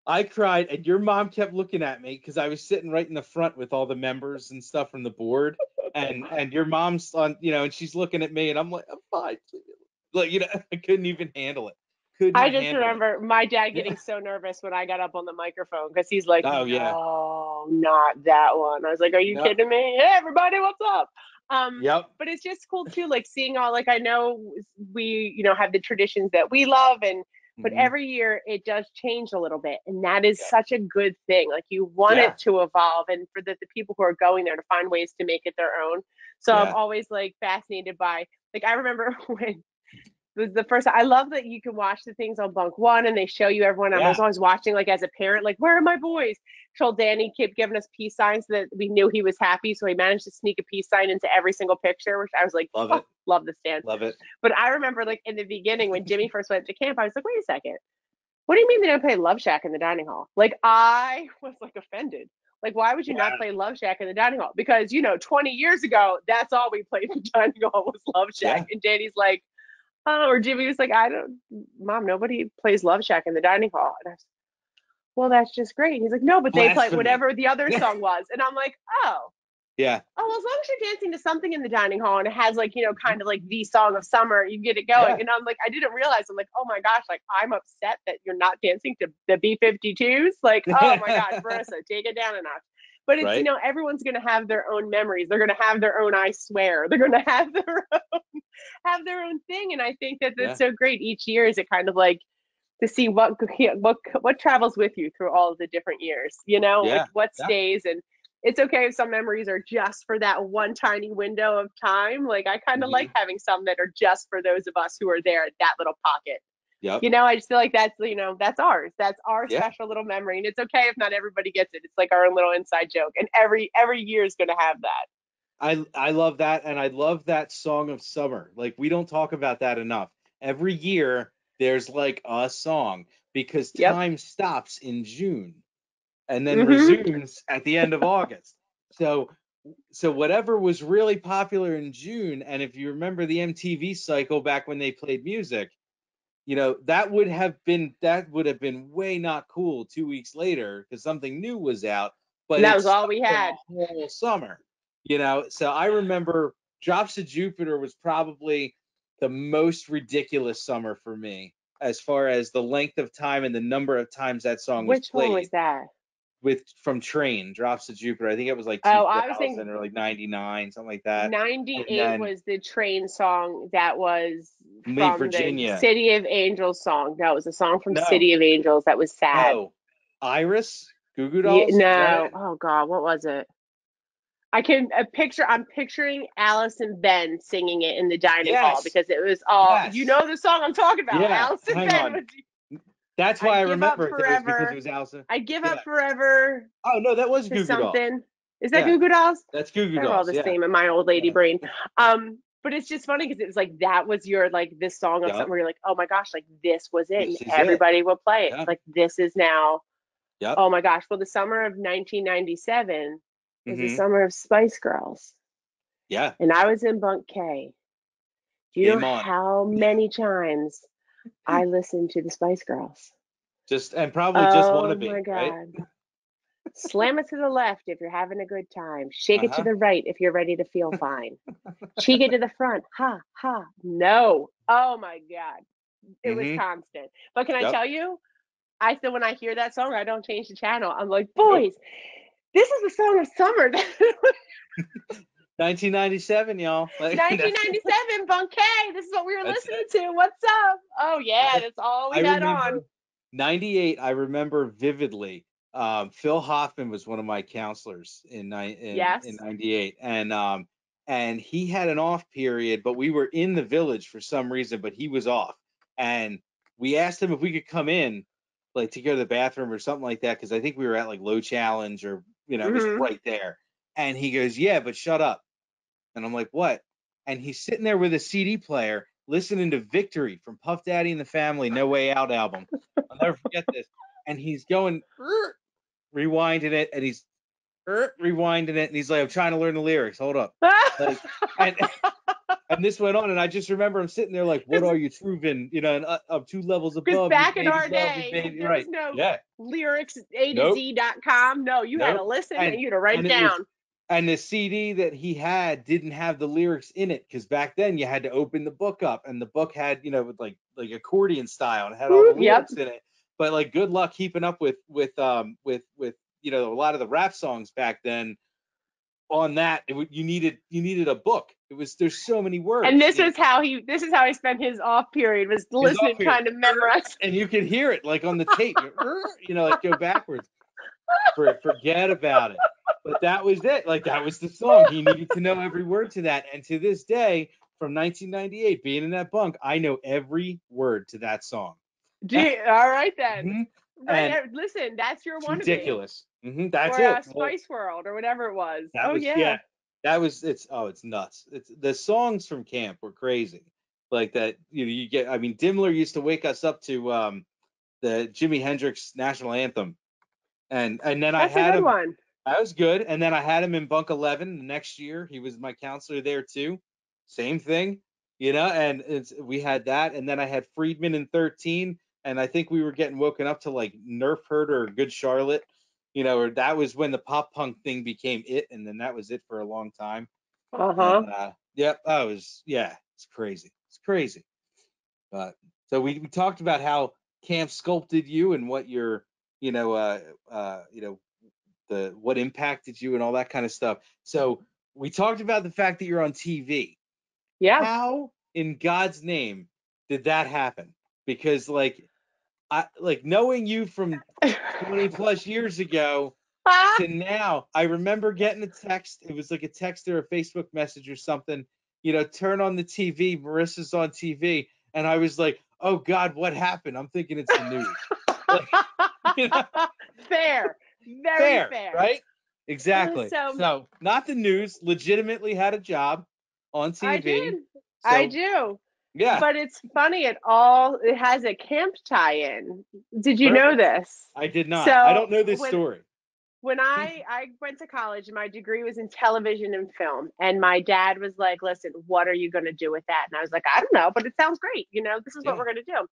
I cried, and your mom kept looking at me because I was sitting right in the front with all the members and stuff from the board, and and your mom's on, you know, and she's looking at me, and I'm like, I'm fine, like you know, I couldn't even handle it. Couldn't I just remember it. My dad getting yeah. so nervous when I got up on the microphone because he's like, oh yeah, oh not that one. I was like, are you no. kidding me? Hey everybody, what's up? Um, yep. But it's just cool too, like seeing all, like I know we, you know, have the traditions that we love and, but mm-hmm. every year it does change a little bit. And that is yeah. such a good thing. Like you want yeah. it to evolve and for the, the people who are going there to find ways to make it their own. So yeah. I'm always like fascinated by, like, I remember when was the first, I love that you can watch the things on Bunk One and they show you everyone. Yeah. I was always watching like as a parent, like, where are my boys? Told Danny kept giving us peace signs that we knew he was happy. So he managed to sneak a peace sign into every single picture, which I was like, love oh, it. Love this dance. Love it. But I remember like in the beginning when Jimmy first went to camp, I was like, wait a second. What do you mean they don't play Love Shack in the dining hall? Like I was like offended. Like, why would you yeah. not play Love Shack in the dining hall? Because, you know, twenty years ago, that's all we played in the dining hall was Love Shack. Yeah. And Danny's like, oh, or Jimmy was like, I don't, Mom, nobody plays Love Shack in the dining hall. And I was well, that's just great. And he's like, no, but they played whatever the other song was. And I'm like, oh. Yeah. Oh, well, as long as you're dancing to something in the dining hall and it has like, you know, kind of like the song of summer, you get it going. Yeah. And I'm like, I didn't realize. I'm like, oh my gosh, like I'm upset that you're not dancing to the B fifty-twos. Like, oh my God, Marissa, take it down a notch. But it's, right? You know, everyone's going to have their own memories. They're going to have their own, I swear. They're going to have their own, have their own thing. And I think that that's yeah. so great each year is it kind of like to see what, what, what travels with you through all of the different years, you know, yeah. like what stays yeah. and it's okay if some memories are just for that one tiny window of time. Like I kind of mm-hmm. like having some that are just for those of us who are there at that little pocket. Yep. You know, I just feel like that's, you know, that's ours. That's our yeah. special little memory. And it's okay if not everybody gets it. It's like our own little inside joke. And every every year is going to have that. I, I love that. And I love that song of summer. Like we don't talk about that enough. Every year there's like a song because time yep. stops in June. And then mm-hmm. resumes at the end of August. So so whatever was really popular in June, and if you remember the M T V cycle back when they played music, you know, that would have been that would have been way not cool two weeks later because something new was out. But that was all we had the whole summer. You know, so I remember Drops of Jupiter was probably the most ridiculous summer for me as far as the length of time and the number of times that song was Which played. Which one was that? With from Train, Drops of Jupiter. I think it was like two thousand oh, I was thinking, or like ninety-nine, something like that. ninety-eight was the Train song that was from Virginia. The City of Angels song. No, it was a song from no. City of Angels that was sad. No. Iris? Goo Goo Dolls? Yeah, no. Oh, God. What was it? I can uh, picture, I'm picturing Alice and Ben singing it in the dining yes. hall because it was all, yes. you know the song I'm talking about. Yeah. Alice and Hang Ben. Was, That's why I, I remember it was because it was Allison. I give yeah. up forever. Oh no, that was Goo Goo Dolls. Is that yeah. Goo Goo Dolls? That's Goo Goo Dolls. They're all the yeah. same in my old lady yeah. brain. Um, but it's just funny because it was like that was your like this song of yep. something where you're like, oh my gosh, like this was it. This and everybody it. Will play it. Yep. Like this is now. Yep. Oh my gosh. Well, the summer of nineteen ninety-seven was mm-hmm. the summer of Spice Girls. Yeah. And I was in Bunk K. Do you Game know on. How many times? I listened to the Spice Girls. Just and probably just oh want to be. Oh my God! Right? Slam it to the left if you're having a good time. Shake uh-huh. it to the right if you're ready to feel fine. Cheek it to the front. Ha ha. No. Oh my God! It mm-hmm. was constant. But can yep. I tell you? I still when I hear that song, I don't change the channel. I'm like, boys, this is the song of summer. nineteen ninety-seven, y'all. Like, nineteen ninety-seven, Bunk K. This is what we were listening it. To. What's up? Oh, yeah, that's all we I had on. ninety-eight, I remember vividly. Um, Phil Hoffman was one of my counselors in, in, yes. in ninety-eight. And um, and he had an off period, but we were in the village for some reason, but he was off. And we asked him if we could come in, like to go to the bathroom or something like that, because I think we were at like Low Challenge or, you know, mm-hmm. just right there. And he goes, yeah, but shut up. And I'm like, what? And he's sitting there with a C D player listening to Victory from Puff Daddy and the Family, No Way Out album. I'll never forget this. And he's going, rewinding it. And he's rewinding it. And he's like, I'm trying to learn the lyrics. Hold up. Like, and, and this went on. And I just remember him sitting there like, what are you proving? You know, and uh, up two levels above. Because back in our day, there was no yeah. lyrics, A to nope. Z dot com. No, you nope. had to listen and, and you had to write it down. Was, And the C D that he had didn't have the lyrics in it because back then you had to open the book up and the book had, you know, with like like accordion style and had all the lyrics yep. in it. But like, good luck keeping up with with um with with you know a lot of the rap songs back then. On that, it, you needed you needed a book. It was there's so many words. And this it, is how he this is how he spent his off period was listening, trying to memorize. And you could hear it like on the tape, you know, like go backwards. For, forget about it. But that was it. Like, that was the song. He needed to know every word to that. And to this day, from nineteen ninety-eight, being in that bunk, I know every word to that song. Gee, all right, then. Mm-hmm. Right, listen, that's your one. Ridiculous. Mm-hmm, that's or, it. Uh, Spice well, World or whatever it was. Oh, was, yeah. yeah. That was, it's, oh, it's nuts. It's the songs from camp were crazy. Like that, you know, you get, I mean, Dimmler used to wake us up to um, the Jimi Hendrix National Anthem. And and then that's I had a good him. One. I was good, and then I had him in Bunk eleven the next year. He was my counselor there too. Same thing, you know. And it's, we had that, and then I had Friedman in thirteen, and I think we were getting woken up to like Nerf Herder or Good Charlotte, you know, or that was when the pop punk thing became it, and then that was it for a long time. Uh-huh. And, uh, yep. I was, yeah, it's crazy. It's crazy. But so we, we talked about how camp sculpted you and what your, you know, uh, uh, you know, the, what impacted you and all that kind of stuff. So we talked about the fact that you're on T V. Yeah. How in God's name did that happen? Because like, I like knowing you from twenty plus years ago to now, I remember getting a text. It was like a text or a Facebook message or something, you know, turn on the T V, Marissa's on T V. And I was like, oh God, what happened? I'm thinking it's the news. Like, you know? Fair. Very fair, fair. Right? Exactly. So, so not the news, legitimately had a job on T V. I did. So, I do. Yeah. But it's funny, it all it has a camp tie-in. Did you Perfect. know this? I did not. So I don't know this when, story. When I, I went to college, my degree was in television and film. And my dad was like, listen, what are you going to do with that? And I was like, I don't know, but it sounds great. You know, this is yeah. what we're going to do.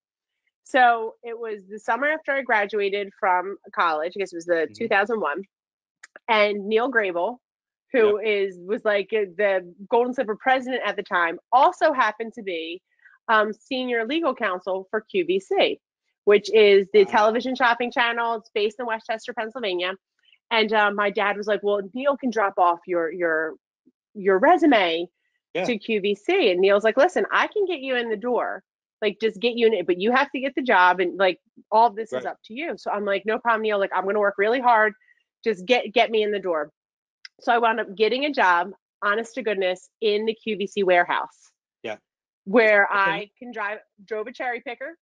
So it was the summer after I graduated from college, I guess it was the mm-hmm. two thousand one. And Neil Grable, who yep. is was like the Golden Slipper president at the time, also happened to be um, senior legal counsel for Q V C, which is the wow. television shopping channel. It's based in Westchester, Pennsylvania. And um, my dad was like, well, Neil can drop off your your your resume yeah. to Q V C. And Neil's like, listen, I can get you in the door. Like, just get you in it, but you have to get the job, and like all of this right. is up to you. So I'm like, no problem, Neil. Like, I'm gonna work really hard. Just get get me in the door. So I wound up getting a job, honest to goodness, in the Q V C warehouse. Yeah. Where okay. I can drive drove a cherry picker.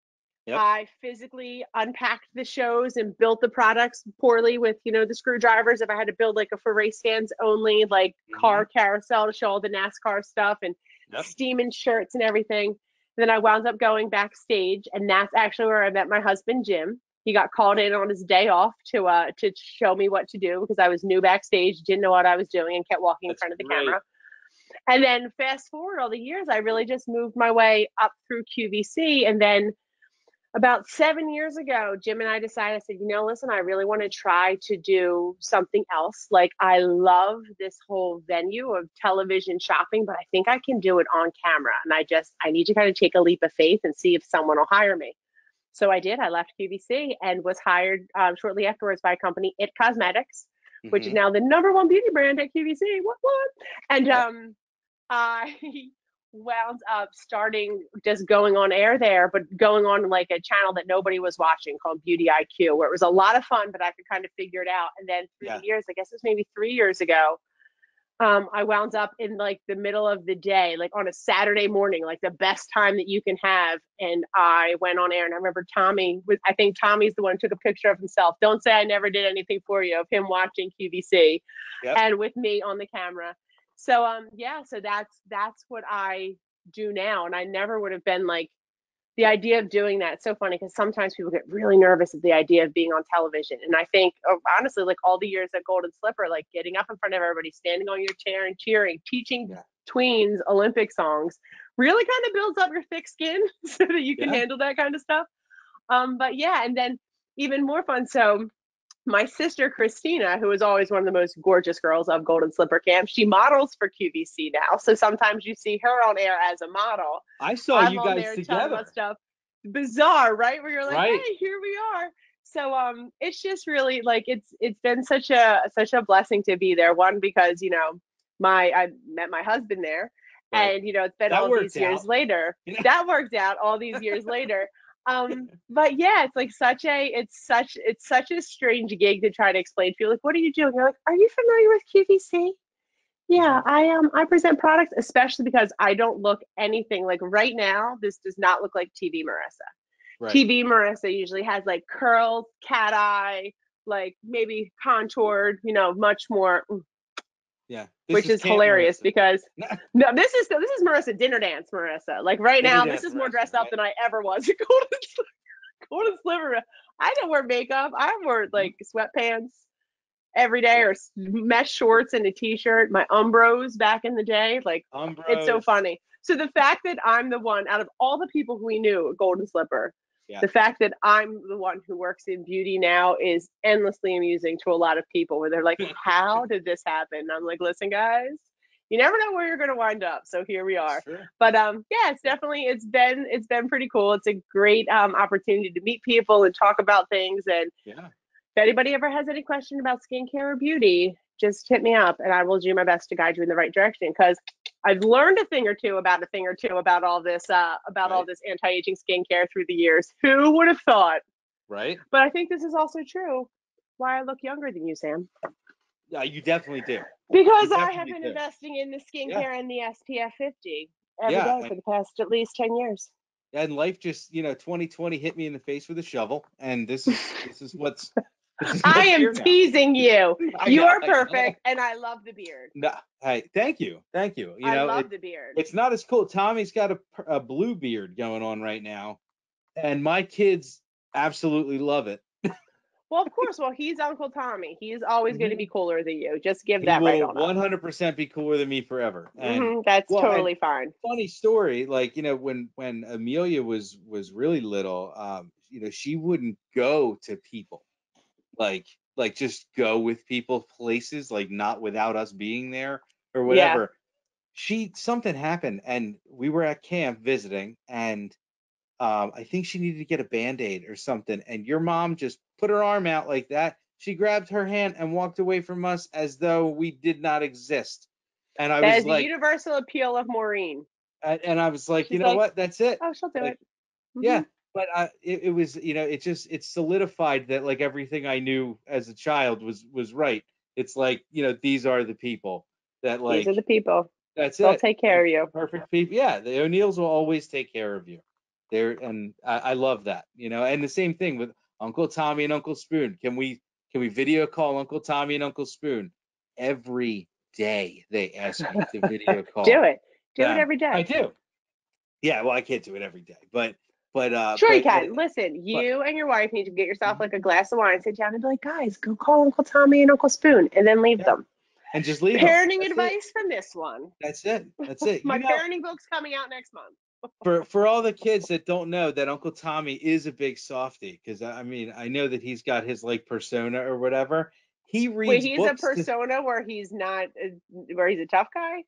Yep. I physically unpacked the shows and built the products poorly with, you know, the screwdrivers. If I had to build like a for race fans only like mm-hmm. car carousel to show all the NASCAR stuff and yep. steaming shirts and everything. Then I wound up going backstage, and that's actually where I met my husband, Jim. He got called in on his day off to uh to show me what to do because I was new backstage, didn't know what I was doing, and kept walking that's in front of the great. camera. And then fast forward all the years, I really just moved my way up through Q V C. And then about seven years ago, Jim and I decided, I said, you know, listen, I really want to try to do something else. Like, I love this whole venue of television shopping, but I think I can do it on camera. And I just, I need to kind of take a leap of faith and see if someone will hire me. So I did. I left Q V C and was hired um, shortly afterwards by a company, It Cosmetics, mm-hmm. which is now the number one beauty brand at Q V C. What, what? And um, I... wound up starting just going on air there, but going on like a channel that nobody was watching called Beauty I Q, where it was a lot of fun, but I could kind of figure it out. And then through yeah. the years, I guess it was maybe three years ago, um, I wound up in like the middle of the day, like on a Saturday morning, like the best time that you can have. And I went on air, and I remember Tommy, was, I think Tommy's the one who took a picture of himself. Don't say I never did anything for you, of him watching Q V C yep. and with me on the camera. So, um, yeah, so that's, that's what I do now. And I never would have been like the idea of doing that. So funny, because sometimes people get really nervous at the idea of being on television. And I think honestly, like all the years at Golden Slipper, like getting up in front of everybody, standing on your chair and cheering, teaching yeah. tweens Olympic songs really kind of builds up your thick skin so that you can yeah. handle that kind of stuff. Um, but yeah, and then even more fun. So my sister, Christina, who is always one of the most gorgeous girls of Golden Slipper Camp, she models for Q V C now. So sometimes you see her on air as a model. I saw I'm you on guys there together. About stuff. Bizarre, right? Where you're like, right. hey, here we are. So um, it's just really like it's it's been such a such a blessing to be there. One, because, you know, my I met my husband there. Right. And, you know, it's been that all these out. years later. You know? That worked out all these years later. Um, but yeah, it's like such a, it's such, it's such a strange gig to try to explain to you. Like, what are you doing? You're like, are you familiar with Q V C? Yeah, I um, I present products, especially because I don't look anything like right now. This does not look like T V Marissa. Right. T V Marissa usually has like curls, cat eye, like maybe contoured, you know, much more. Yeah, which is, is hilarious Marissa. Because no, this is this is Marissa dinner dance Marissa. Like right dinner now, this is Marissa, more dressed right? up than I ever was. Golden, Golden Slipper. I don't wear makeup. I wore like sweatpants every day or mesh shorts and a t-shirt. My Umbros back in the day, like Umbros. It's so funny. So the fact that I'm the one out of all the people who we knew at Golden Slipper Yeah. The fact that I'm the one who works in beauty now is endlessly amusing to a lot of people, where they're like, how did this happen? And I'm like, listen, guys, you never know where you're going to wind up. So here we are. Sure. But um, yeah, it's definitely, it's been, it's been pretty cool. It's a great um, opportunity to meet people and talk about things. And yeah. If anybody ever has any question about skincare or beauty, just hit me up and I will do my best to guide you in the right direction, because I've learned a thing or two about a thing or two about all this, uh, about right. all this anti-aging skincare through the years. Who would have thought? Right. But I think this is also true. Why I look younger than you, Sam. Yeah, you definitely do. Because definitely I have been do. investing in the skincare yeah. and the S P F fifty every yeah, day for the past at least ten years. And life just, you know, twenty twenty hit me in the face with a shovel. And this is, this is what's. I am teasing now. you. You're perfect, I and I love the beard. No, hey, thank you, thank you. You I know, love it, the beard. It's not as cool. Tommy's got a, a blue beard going on right now, and my kids absolutely love it. Well, of course. Well, he's Uncle Tommy. He's always going to be cooler than you. Just give that he right on. One hundred percent be cooler than me forever. And, mm-hmm, that's well, totally fine. Funny story, like you know, when when Amelia was was really little, um, you know, she wouldn't go to people. Like, like just go with people, places, like not without us being there or whatever. Yeah. She, something happened and we were at camp visiting, and um, I think she needed to get a Band-Aid or something. And your mom just put her arm out like that. She grabbed her hand and walked away from us as though we did not exist. And I that was is like, the universal appeal of Maureen. And, and I was like, She's you know like, what? That's it. Oh, she'll do like, it. Mm-hmm. Yeah. But I, it, it was, you know, it just, it solidified that like everything I knew as a child was, was right. It's like, you know, these are the people that like. These are the people. That's They'll it. They'll take care They're of you. Perfect people. Yeah. The O'Neills will always take care of you. They're, and I, I love that, you know, and the same thing with Uncle Tommy and Uncle Spoon. Can we, can we video call Uncle Tommy and Uncle Spoon? Every day they ask me to video call. Do it. Do um, it every day. I do. Yeah. Well, I can't do it every day, but. But uh, sure, but, you can. But, Listen, you but, and your wife need to get yourself like a glass of wine, sit down, and be like, guys, go call Uncle Tommy and Uncle Spoon, and then leave yeah. them. And just leave. Parenting advice it. from this one. That's it. That's it. My you know, parenting book's coming out next month. for for all the kids that don't know that Uncle Tommy is a big softie, because I mean, I know that he's got his like persona or whatever. He reads. Wait, he's books a persona to... where he's not, where he's a tough guy.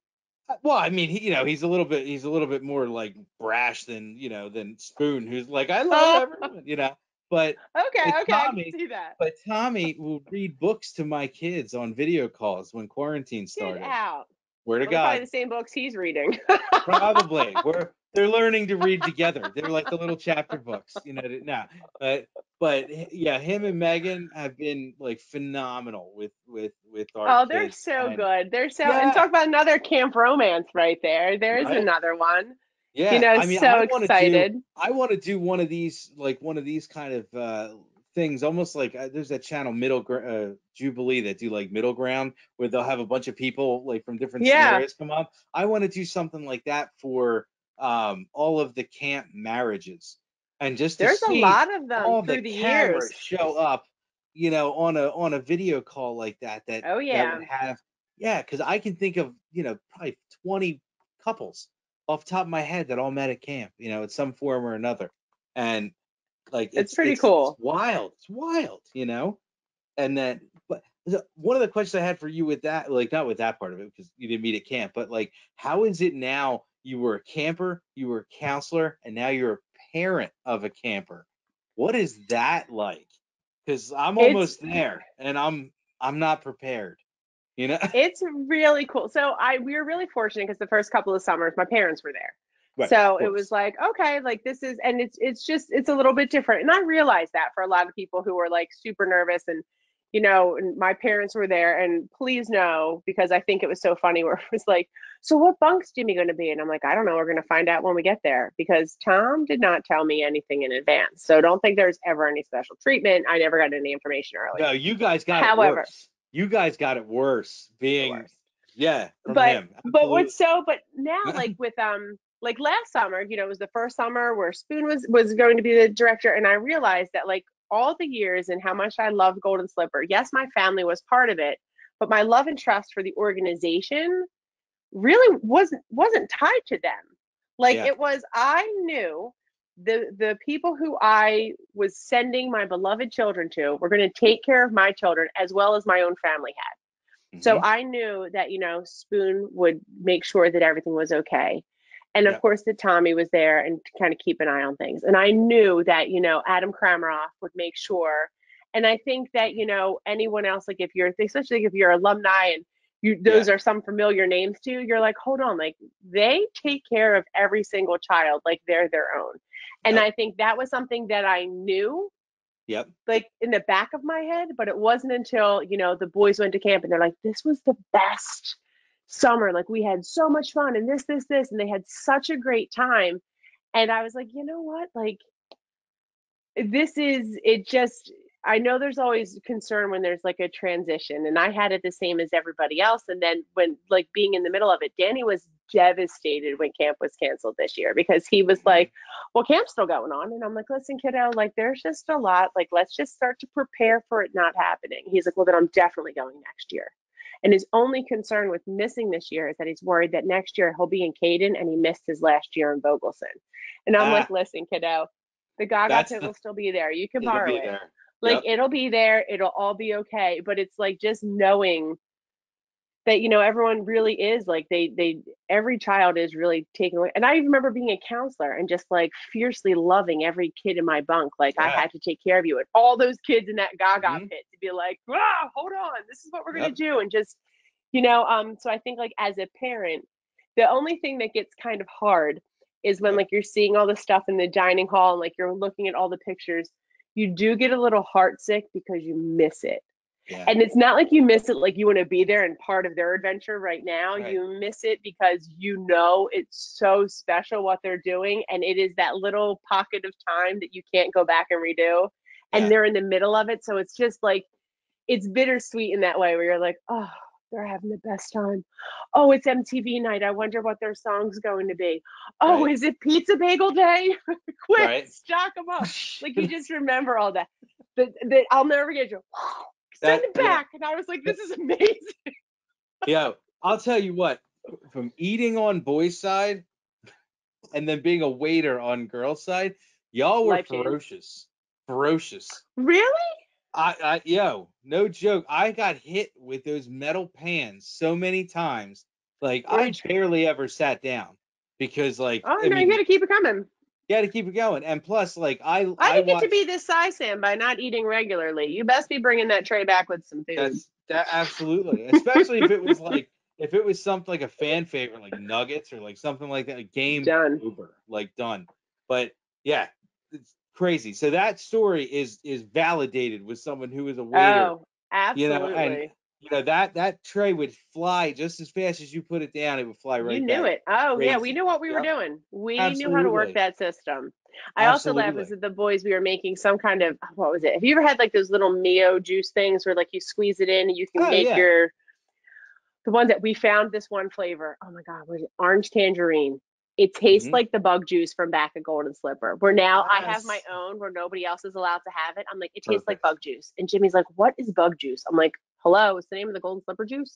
Well, I mean, he, you know, he's a little bit, he's a little bit more like brash than, you know, than Spoon, who's like, I love everyone, you know, but okay, okay, Tommy, I can see that. But Tommy will read books to my kids on video calls when quarantine started. Get out. Where to we'll God? Probably the same books he's reading. Probably. We're they're learning to read together. They're like the little chapter books, you know. Nah, but but yeah, him and Megan have been like phenomenal with with with our. Oh, they're kids. so and, good. They're so yeah. and talk about another camp romance right there. There's right. another one. Yeah, you know, I mean, so I excited. Do, I want to do one of these, like one of these kind of uh, things, almost like uh, there's that channel Middle uh, Jubilee that do like Middle Ground, where they'll have a bunch of people like from different yeah. scenarios come up. I want to do something like that for. Um, all of the camp marriages, and just to there's see a lot of them all through the, the years show up, you know, on a on a video call like that. That oh yeah, that would have yeah, because I can think of you know probably twenty couples off the top of my head that all met at camp, you know, in some form or another, and like it's, it's pretty it's, cool, it's wild, it's wild, you know, and then but. One of the questions I had for you with that, like not with that part of it, because you didn't meet at camp, but like, how is it now? You were a camper, you were a counselor, and now you're a parent of a camper. What is that like? Because I'm almost it's, there, and I'm I'm not prepared. You know, it's really cool. So I we were really fortunate because the first couple of summers, my parents were there. Right, so it was like, okay, like this is, and it's it's just it's a little bit different. And I realized that for a lot of people who are like super nervous and. You know, and my parents were there, and please know, because I think it was so funny where it was like, so what bunk's Jimmy going to be? And I'm like, I don't know. We're going to find out when we get there because Tom did not tell me anything in advance. So don't think there's ever any special treatment. I never got any information early. No, you guys got However, it worse. You guys got it worse being, worse. yeah. But, him. but what's so, but now like with, um, like last summer, you know, it was the first summer where Spoon was, was going to be the director. And I realized that like, all the years and how much I loved Golden Slipper. Yes, my family was part of it, but my love and trust for the organization really wasn't wasn't tied to them. Like yeah. it was, I knew the the people who I was sending my beloved children to were going to take care of my children as well as my own family had. Mm-hmm. So I knew that, you know, Spoon would make sure that everything was okay. And of yeah. course that Tommy was there and kind of keep an eye on things. And I knew that, you know, Adam Kramaroff would make sure. And I think that, you know, anyone else, like if you're, especially if you're alumni and you, those yeah. are some familiar names to you, you're like, hold on, like they take care of every single child, like they're their own. And yep. I think that was something that I knew, yep, like in the back of my head, but it wasn't until, you know, the boys went to camp and they're like, this was the best summer, like we had so much fun and this this this and they had such a great time. And I was like, you know what, like this is it. Just I know there's always concern when there's like a transition, and I had it the same as everybody else. And then when like being in the middle of it, Danny was devastated when camp was canceled this year, because he was like, well, camp's still going on. And I'm like, listen, kiddo, like there's just a lot, like let's just start to prepare for it not happening. He's like, well, then I'm definitely going next year. And his only concern with missing this year is that he's worried that next year he'll be in Caden, and he missed his last year in Vogelson. And I'm ah, like, listen, kiddo, the Gaga pit will still be there. You can borrow it. There. Like, yep. it'll be there. It'll all be okay. But it's like just knowing that, you know, everyone really is like they, they, every child is really taken away. And I remember being a counselor and just like fiercely loving every kid in my bunk. Like yeah. I had to take care of you. And all those kids in that Gaga mm-hmm. pit to be like, ah, hold on, this is what we're yep. going to do. And just, you know, um, so I think like as a parent, the only thing that gets kind of hard is when yep. like you're seeing all the stuff in the dining hall and like you're looking at all the pictures, you do get a little heartsick because you miss it. Yeah. And it's not like you miss it like you want to be there and part of their adventure right now. Right. You miss it because you know it's so special what they're doing. And it is that little pocket of time that you can't go back and redo. And yeah. they're in the middle of it. So it's just like, it's bittersweet in that way where you're like, oh, they're having the best time. Oh, it's M T V night. I wonder what their song's going to be. Oh, right. Is it pizza bagel day? Quick, right. stock them up. Like you just remember all that. But, but I'll never forget you. Send that, it back. Yeah. And I was like, this is amazing. Yeah, I'll tell you what, from eating on boys' side and then being a waiter on girls' side, y'all were Life ferocious. Games. Ferocious. Really? I, I yo, no joke. I got hit with those metal pans so many times. Like I barely ever sat down because, like, oh I no, mean, you had to keep it coming. You had to keep it going, and plus, like, I I, I didn't watched, get to be this size, Sam, by not eating regularly. You best be bringing that tray back with some food. That's, that absolutely, especially if it was like if it was something like a fan favorite, like nuggets or like something like that. A game done. Over, like done. But yeah. It's, crazy. So that story is is validated with someone who is a waiter. Oh, absolutely. You know, and, you know that that tray would fly just as fast as you put it down. It would fly right. You knew down. It. Oh, crazy. Yeah, we knew what we yep. were doing. We absolutely. Knew how to work that system. I absolutely. Also laugh was that the boys we were making some kind of what was it? Have you ever had like those little Mio juice things where like you squeeze it in and you can oh, make yeah. your the one that we found this one flavor. Oh my God, what is it? Orange tangerine. It tastes mm-hmm. like the bug juice from back at Golden Slipper, where now yes. I have my own where nobody else is allowed to have it. I'm like, it tastes Perfect. Like bug juice. And Jimmy's like, what is bug juice? I'm like, hello, it's the name of the Golden Slipper juice.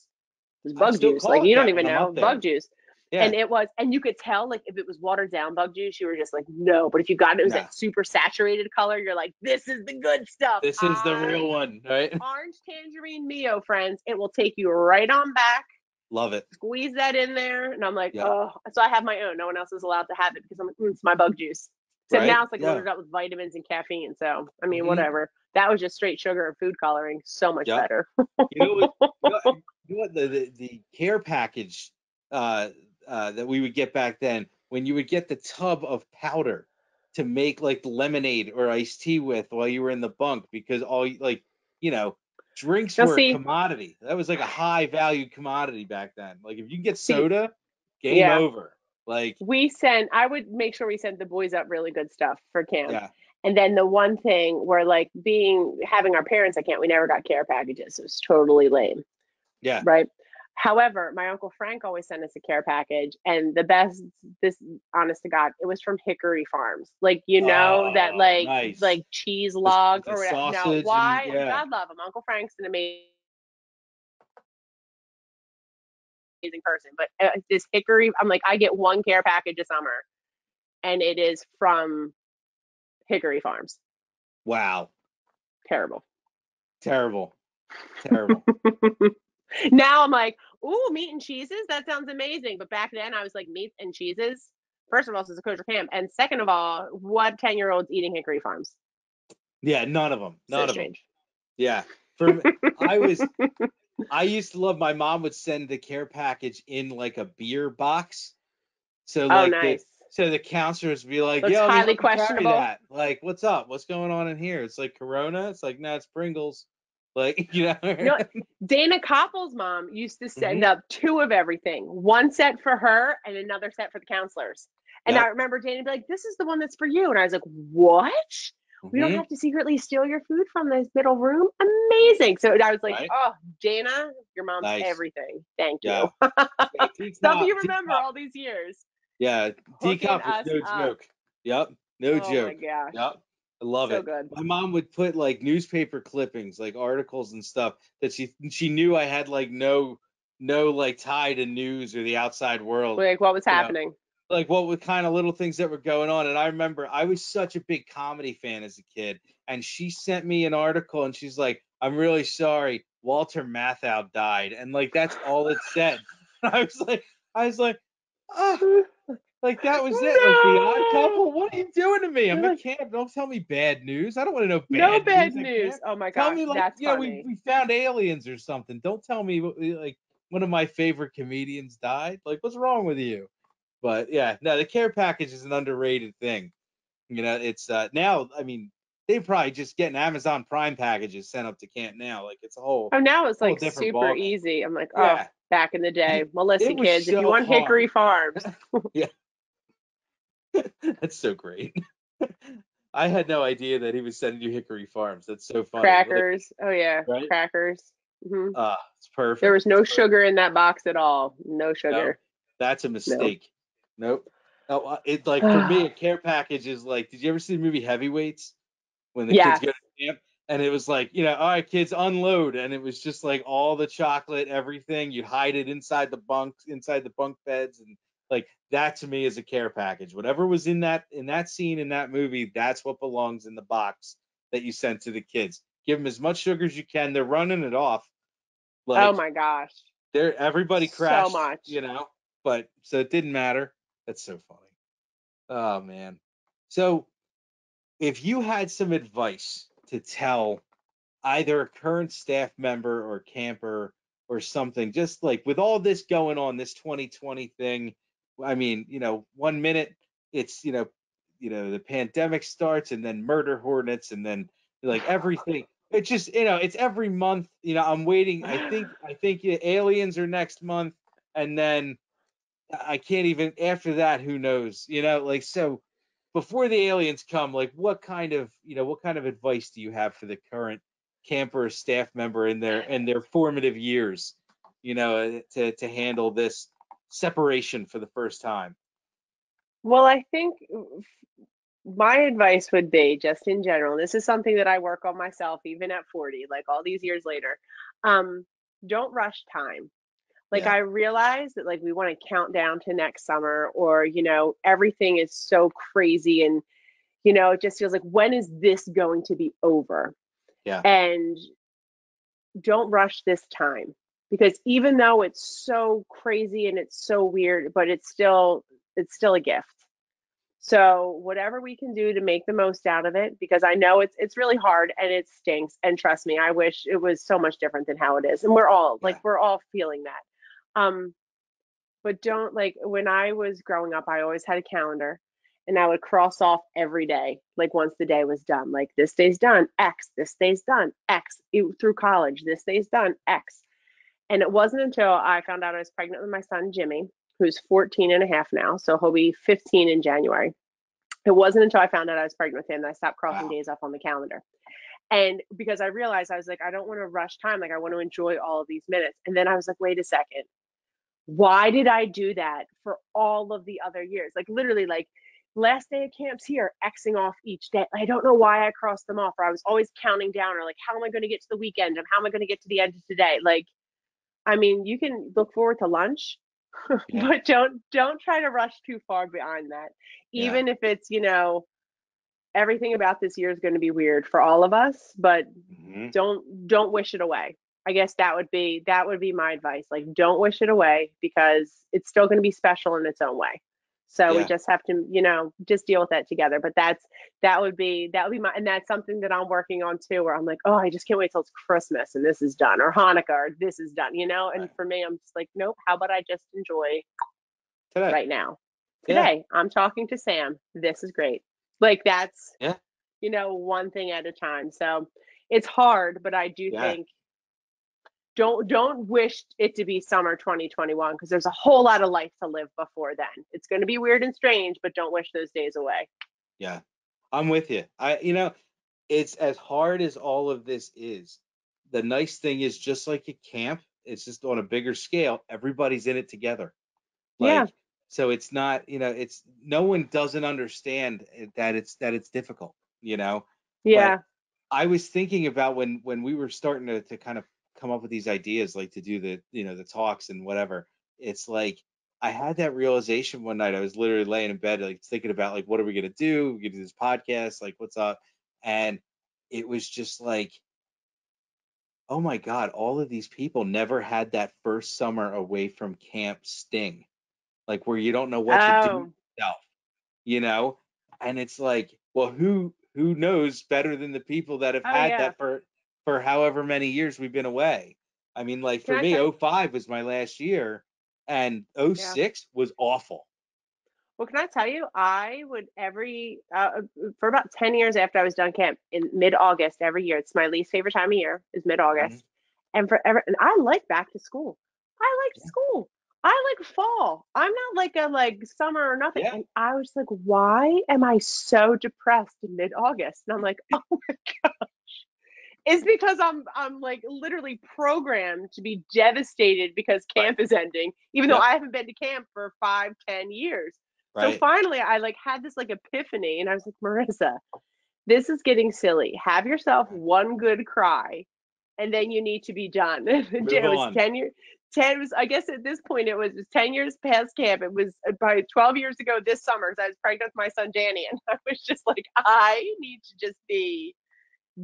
It's bug juice. Like, you don't even know. Bug juice. Yeah. And it was, and you could tell, like, if it was watered down bug juice, you were just like, no. But if you got it, it was nah. that super saturated color. You're like, this is the good stuff. This I, is the real one, right? Orange tangerine Mio, friends. It will take you right on back. Love it. Squeeze that in there. And I'm like, yeah. oh, so I have my own. No one else is allowed to have it because I'm like, mm, it's my bug juice. So right? now it's like yeah. loaded up with vitamins and caffeine. So, I mean, mm-hmm. whatever. That was just straight sugar and food coloring. So much yep. better. You know what, you know, you know what the, the, the care package uh, uh, that we would get back then, when you would get the tub of powder to make like lemonade or iced tea with while you were in the bunk, because all like, you know, drinks now, were see, a commodity. That was like a high value commodity back then. Like if you get soda, game yeah. over. Like we sent, I would make sure we sent the boys up really good stuff for camp. Yeah. And then the one thing where like being, having our parents at camp, we never got care packages. It was totally lame. Yeah. Right. However, my Uncle Frank always sent us a care package, and the best, this honest to God, it was from Hickory Farms. Like, you know, oh, that like, nice. Like cheese log the, the or whatever. Now, why? And, yeah. God love him. Uncle Frank's an amazing person, but uh, this Hickory, I'm like, I get one care package a summer, and it is from Hickory Farms. Wow. Terrible. Terrible. Terrible. Now I'm like, ooh, meat and cheeses? That sounds amazing. But back then I was like, meat and cheeses? First of all, this is a kosher camp. And second of all, what ten-year-old's eating Hickory Farms? Yeah, none of them. None so of strange. them. Yeah. For me, I was... I used to love, my mom would send the care package in like a beer box. So like, oh, nice. the, so the counselors would be like, that's yo, highly questionable. That. Like, what's up? What's going on in here? It's like Corona. It's like, no, it's Pringles. Like, you know. You know, Dana Koppel's mom used to send mm-hmm. up two of everything. One set for her and another set for the counselors. And yep. I remember Dana be like, this is the one that's for you. And I was like, what? We don't mm-hmm. have to secretly steal your food from this middle room. Amazing. So I was like, right? Oh, Dana, your mom's nice. Everything. Thank yeah. you. Yeah, stuff you remember all these years. Yeah. D-Cop is no up. joke. Yep. No oh joke. Oh, my gosh. Yep. I love so it. Good. My mom would put like newspaper clippings, like articles and stuff that she she knew I had like no, no like tie to news or the outside world. Like what was happening. Know? Like what were kind of little things that were going on. And I remember I was such a big comedy fan as a kid. And she sent me an article and she's like, I'm really sorry, Walter Matthau died. And like, that's all it said. And I was like, I was like, oh, like that was it. No. Like the Odd Couple, what are you doing to me? I'm a camp. Don't tell me bad news. I don't want to know bad no news. No bad news. Oh my God. Tell me like, that's you know, we, we found aliens or something. Don't tell me like one of my favorite comedians died. Like what's wrong with you? But yeah, no, the care package is an underrated thing. You know, it's uh, now, I mean, they probably just getting Amazon Prime packages sent up to camp now. Like it's a whole. Oh, now it's like super ballgame. Easy. I'm like, oh, yeah. Back in the day, Melissa kids, so if you want hard. Hickory Farms. Yeah. That's so great. I had no idea that he was sending you Hickory Farms. That's so funny. Crackers. Like, oh, yeah. Right? Crackers. Mm-hmm. Uh, it's perfect. There was no it's sugar perfect. in that box at all. No sugar. No, that's a mistake. No. Nope. Oh, it's like for me, a care package is like, did you ever see the movie Heavyweights? When the yeah. kids go to camp, and it was like, you know, all right, kids, unload, and it was just like all the chocolate, everything. You'd hide it inside the bunks, inside the bunk beds, and like that to me is a care package. Whatever was in that in that scene in that movie, that's what belongs in the box that you sent to the kids. Give them as much sugar as you can. They're running it off. Like, oh my gosh. They're everybody crashed. So much, you know, but so it didn't matter. That's so funny. Oh, man. So if you had some advice to tell either a current staff member or camper or something, just like with all this going on, this twenty twenty thing, I mean, you know, one minute it's, you know, you know, the pandemic starts and then murder hornets and then like everything. It's just, you know, it's every month, you know, I'm waiting. I think I think aliens are next month and then. I can't even after that, who knows, you know, like, so before the aliens come, like what kind of, you know, what kind of advice do you have for the current camper or staff member in their, in their formative years, you know, to, to handle this separation for the first time? Well, I think my advice would be just in general, this is something that I work on myself, even at forty, like all these years later, um, don't rush time. Like yeah. I realize that like we want to count down to next summer or, you know, everything is so crazy and, you know, it just feels like, when is this going to be over? Yeah. And don't rush this time because even though it's so crazy and it's so weird, but it's still, it's still a gift. So whatever we can do to make the most out of it, because I know it's it's really hard and it stinks. And trust me, I wish it was so much different than how it is. And we're all yeah. like, we're all feeling that. Um, but don't like when I was growing up, I always had a calendar and I would cross off every day. Like once the day was done, like this day's done, X, this day's done, X it, through college, this day's done, X. And it wasn't until I found out I was pregnant with my son, Jimmy, who's fourteen and a half now. So he'll be fifteen in January. It wasn't until I found out I was pregnant with him that I stopped crossing wow. days off on the calendar. And because I realized I was like, I don't want to rush time. Like I want to enjoy all of these minutes. And then I was like, wait a second. Why did I do that for all of the other years? Like literally like last day of camp's here, Xing off each day. I don't know why I crossed them off, or I was always counting down or like, how am I going to get to the weekend? And how am I going to get to the end of today? Like, I mean, you can look forward to lunch, yeah. but don't don't try to rush too far behind that. Even yeah. if it's, you know, everything about this year is going to be weird for all of us, but mm-hmm. don't don't wish it away. I guess that would be that would be my advice. Like, don't wish it away, because it's still going to be special in its own way. So yeah. we just have to, you know, just deal with that together. But that's that would be that would be my, and that's something that I'm working on too, where I'm like, oh, I just can't wait till it's Christmas and this is done, or Hanukkah or this is done, you know. And right. for me, I'm just like, nope. How about I just enjoy today, right now, today? Yeah. I'm talking to Sam. This is great. Like that's, yeah. you know, one thing at a time. So it's hard, but I do yeah. think. Don't don't wish it to be summer twenty twenty-one, because there's a whole lot of life to live before then. It's going to be weird and strange, but don't wish those days away. Yeah, I'm with you. I you know, it's as hard as all of this is. The nice thing is, just like a camp, it's just on a bigger scale. Everybody's in it together. Like, yeah. So it's not, you know, it's no one doesn't understand that it's that it's difficult. You know. Yeah. But I was thinking about when when we were starting to to kind of come up with these ideas, like to do the, you know, the talks and whatever. It's like, I had that realization one night. I was literally laying in bed, like thinking about, like, what are we going to do? We're going to do this podcast. Like, what's up? And it was just like, oh my God, all of these people never had that first summer away from camp sting. Like, where you don't know what oh. to do yourself, you know? And it's like, well, who, who knows better than the people that have oh, had yeah. that for for however many years we've been away. I mean, like for me, oh five was my last year and oh six yeah. was awful. Well, can I tell you, I would every, uh, for about ten years after I was done camp in mid-August every year, it's my least favorite time of year is mid-August. Mm-hmm. And forever, and I like back to school. I like yeah. school. I like fall. I'm not like a like summer or nothing. Yeah. And I was like, why am I so depressed in mid-August? And I'm like, oh my God. It's because I'm I'm like literally programmed to be devastated because camp right. is ending, even yep. though I haven't been to camp for five, ten years. Right. So finally, I like had this like epiphany, and I was like, Marissa, this is getting silly. Have yourself one good cry, and then you need to be done. It was ten years. Ten was I guess at this point it was, it was ten years past camp. It was probably twelve years ago this summer. So I was pregnant with my son Danny, and I was just like, I need to just be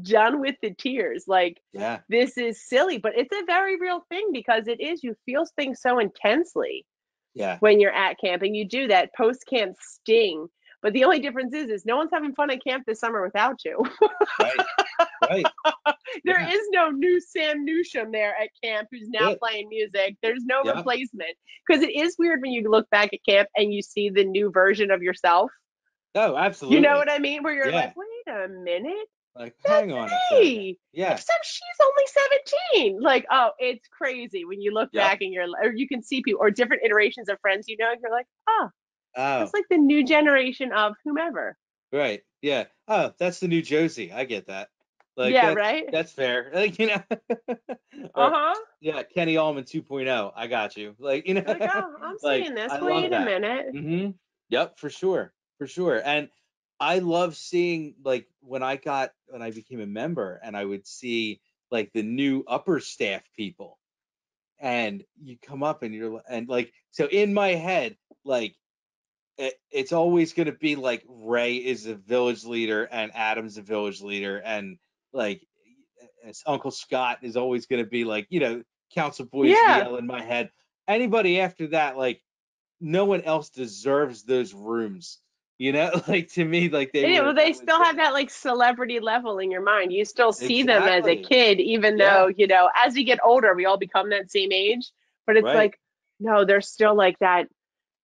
done with the tears. Like yeah. this is silly, but it's a very real thing, because it is, you feel things so intensely yeah when you're at camp, and you do that post camp sting, but the only difference is is no one's having fun at camp this summer without you. Right, right. There yeah. is no new Sam Newsham there at camp who's now yeah. playing music. There's no yeah. replacement, because it is weird when you look back at camp and you see the new version of yourself. Oh, absolutely. You know what I mean, where you're yeah. like, wait a minute. Like, hang on a second. Yeah. Except she's only seventeen. Like, oh, it's crazy when you look yeah. back and you're, or you can see people, or different iterations of friends, you know, and you're like, oh, oh, that's like the new generation of whomever. Right. Yeah. Oh, that's the new Josie. I get that. Like, yeah. That's, right. That's fair. Like, you know. Uh huh. Yeah. Kenny Allman two point oh. I got you. Like, you know. Like, oh, I'm like, seeing this. I Wait a that. minute. Mm-hmm. Yep. For sure. For sure. And I love seeing, like, when I got, when I became a member and I would see like the new upper staff people, and you come up and you're, and like, so in my head, like it, it's always going to be like Ray is a village leader and Adam's a village leader. And like Uncle Scott is always going to be like, you know, Council Boys yeah. yell in my head. Anybody after that, like no one else deserves those rooms. You know, like to me, like they yeah, well, they still have that like celebrity level in your mind. You still see exactly. them as a kid, even yeah. though, you know, as you get older, we all become that same age. But it's right. like, no, they're still like that,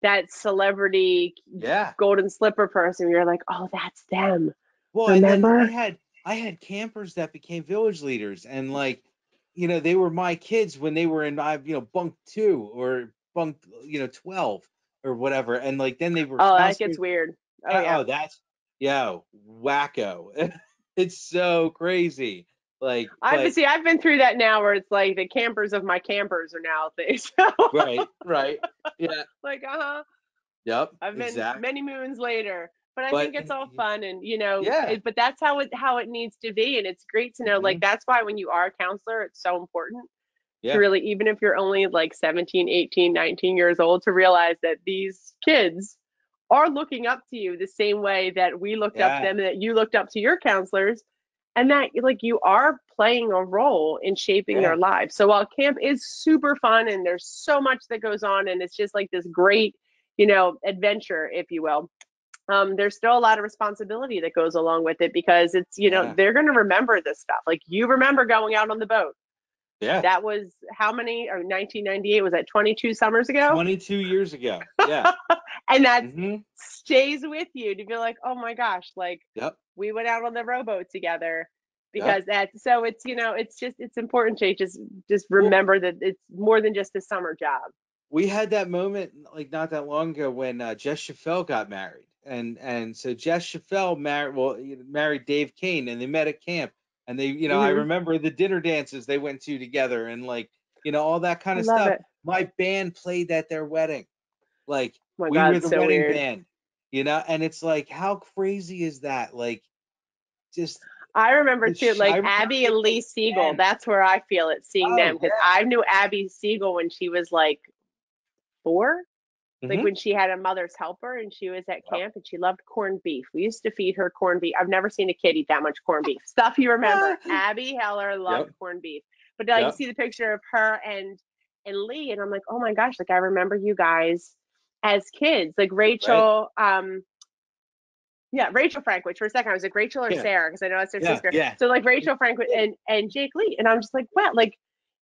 that celebrity yeah. Golden Slipper person. You're like, oh, that's them. Well, remember? And then I had I had campers that became village leaders, and like, you know, they were my kids when they were in my, you know, bunk two or bunk, you know, twelve. Or whatever, and like then they were. Oh, that gets weird. Oh, yeah. Oh, that's yo wacko. It's so crazy. Like I like, see, I've been through that now, where it's like the campers of my campers are now things. Right, right, yeah. Like uh huh. Yep. I've been exactly. many moons later, but I but, think it's all fun, and you know, yeah. It, but that's how it how it needs to be, and it's great to know. Mm-hmm. Like that's why when you are a counselor, it's so important. Yeah. To really, even if you're only like seventeen, eighteen, nineteen years old, to realize that these kids are looking up to you the same way that we looked yeah. up to them and that you looked up to your counselors, and that like you are playing a role in shaping yeah. their lives. So while camp is super fun and there's so much that goes on and it's just like this great, you know, adventure, if you will, um, there's still a lot of responsibility that goes along with it, because it's, you know, yeah. they're going to remember this stuff. Like you remember going out on the boat. Yeah. That was how many, or nineteen ninety-eight, was that twenty-two summers ago? twenty-two years ago. Yeah. And that mm-hmm. stays with you to be like, oh my gosh, like yep. we went out on the rowboat together, because yep. that's, so it's, you know, it's just, it's important to just, just remember well, that it's more than just a summer job. We had that moment like not that long ago when uh, Jess Chaffel got married. And, and so Jess Chaffel married, well, married Dave Kane, and they met at camp. And they, you know, mm-hmm. I remember the dinner dances they went to together, and like, you know, all that kind of Love stuff. It. My band played at their wedding. Like oh we God, were the so wedding weird. band, you know? And it's like, how crazy is that? Like just. I remember too, like remember Abby and Lee Siegel. That's where I feel it seeing oh, them. Cause yeah. I knew Abby Siegel when she was like four, mm-hmm. like when she had a mother's helper and she was at camp, and she loved corned beef. We used to feed her corned beef. I've never seen a kid eat that much corned beef. Stuff you remember. Abby Heller loved yep. corned beef. But like yep. you see the picture of her and and Lee, and I'm like, oh my gosh, like I remember you guys as kids. Like Rachel, right. um yeah, Rachel Frankwich for a second. I was like Rachel or yeah. Sarah, because I know that's their yeah, sister. Yeah. So like Rachel Frankwich and and Jake Lee, and I'm just like, what? Like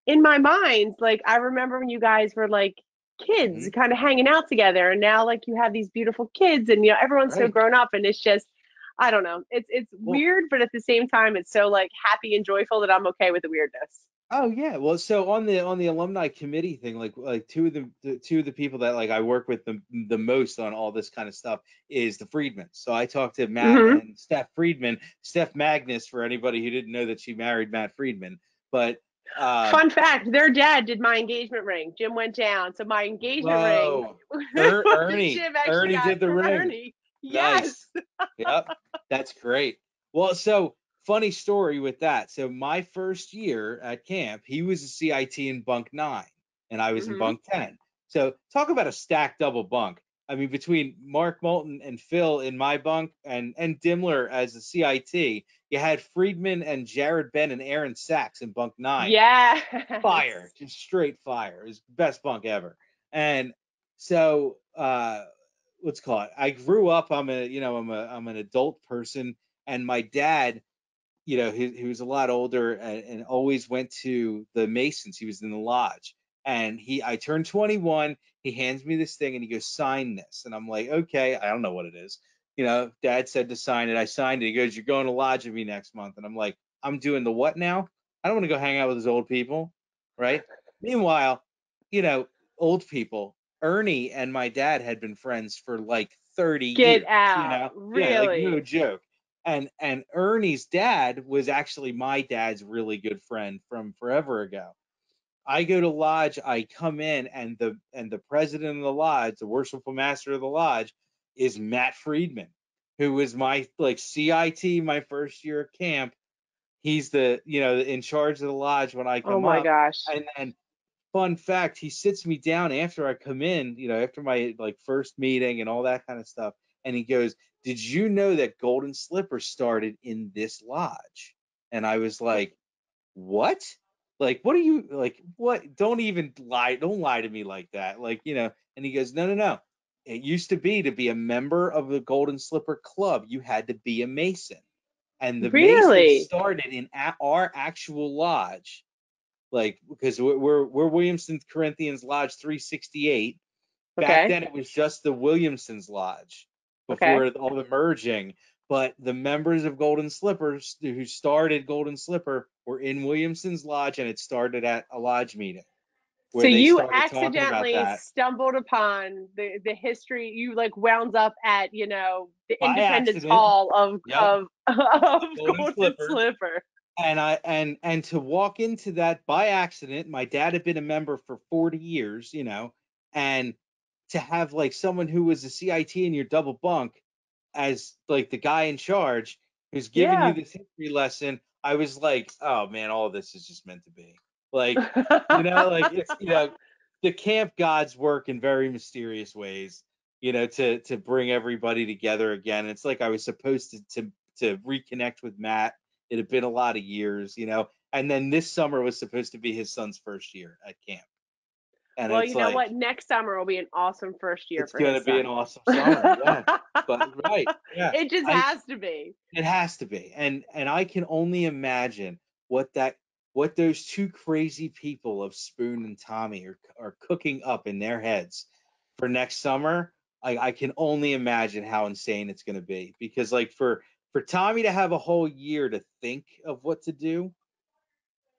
in my mind, like I remember when you guys were like kids mm-hmm. kind of hanging out together, and now like you have these beautiful kids, and you know everyone's right. so grown up, and it's just I don't know, it's it's well, weird, but at the same time it's so like happy and joyful that I'm okay with the weirdness. Oh yeah, well so on the on the alumni committee thing, like like two of the, the two of the people that like I work with the, the most on all this kind of stuff is the Friedmans. So I talked to Matt mm-hmm. and Steph Friedman, Steph Magnus for anybody who didn't know that she married Matt Friedman, but Uh, fun fact, their dad did my engagement ring. Jim went down, so my engagement whoa. ring er, Ernie, Ernie did the ring. Ernie. Yes. Nice. Yep, that's great. Well, so funny story with that. So my first year at camp, he was a C I T in bunk nine, and I was mm-hmm. in bunk ten. So talk about a stacked double bunk. I mean, between Mark Moulton and Phil in my bunk, and and Dimler as the C I T, you had Friedman and Jared Ben and Aaron Sachs in bunk nine. Yeah. Fire, just straight fire. It was the best bunk ever. And so, uh, let's call it, I grew up, I'm a, you know, I'm a, I'm an adult person, and my dad, you know, he, he was a lot older, and, and always went to the Masons. He was in the lodge. And he, I turned twenty-one, he hands me this thing and he goes, sign this. And I'm like, okay, I don't know what it is. You know, dad said to sign it. I signed it. He goes, you're going to lodge with me next month. And I'm like, I'm doing the what now? I don't want to go hang out with those old people. Right. Meanwhile, you know, old people, Ernie and my dad had been friends for like thirty Get years. Get out. You know? Really? Yeah, like, no joke. And, and Ernie's dad was actually my dad's really good friend from forever ago. I go to lodge, I come in, and the and the president of the lodge, the worshipful master of the lodge, is Matt Friedman, who was my like C I T my first year at camp. He's the, you know, in charge of the lodge when I come up. Oh my up. gosh. And and fun fact, he sits me down after I come in, you know, after my like first meeting and all that kind of stuff. And he goes, did you know that Golden Slipper started in this lodge? And I was like, what? Like, what are you, like, what, don't even lie, don't lie to me like that, like, you know, and he goes, no, no, no, it used to be to be a member of the Golden Slipper Club, you had to be a Mason, and the really? Mason started in our actual lodge, like, because we're, we're Williamson Corinthians Lodge three sixty-eight, back okay. then it was just the Williamson's Lodge, before okay. all the merging, but the members of Golden Slippers who started Golden Slipper were in Williamson's Lodge, and it started at a lodge meeting. So you accidentally stumbled upon the, the history. You like wound up at, you know, the By Independence accident. Hall of, yep. of, of Golden, Golden Slipper. Slipper. And I, and, and to walk into that by accident, my dad had been a member for forty years, you know, and to have like someone who was a C I T in your double bunk as like the guy in charge who's giving yeah. you this history lesson, I was like, oh man, all of this is just meant to be. Like, you know, like it's, you know, the camp gods work in very mysterious ways. you know, to to bring everybody together again. It's like I was supposed to to to reconnect with Matt. It had been a lot of years, you know, and then this summer was supposed to be his son's first year at camp. And well, you know, like, what? Next summer will be an awesome first year. It's for gonna be son. An awesome summer, yeah. But right, yeah. It just I, has to be. It has to be, and and I can only imagine what that, what those two crazy people of Spoon and Tommy are are cooking up in their heads for next summer. I, I can only imagine how insane it's gonna be, because like for for Tommy to have a whole year to think of what to do,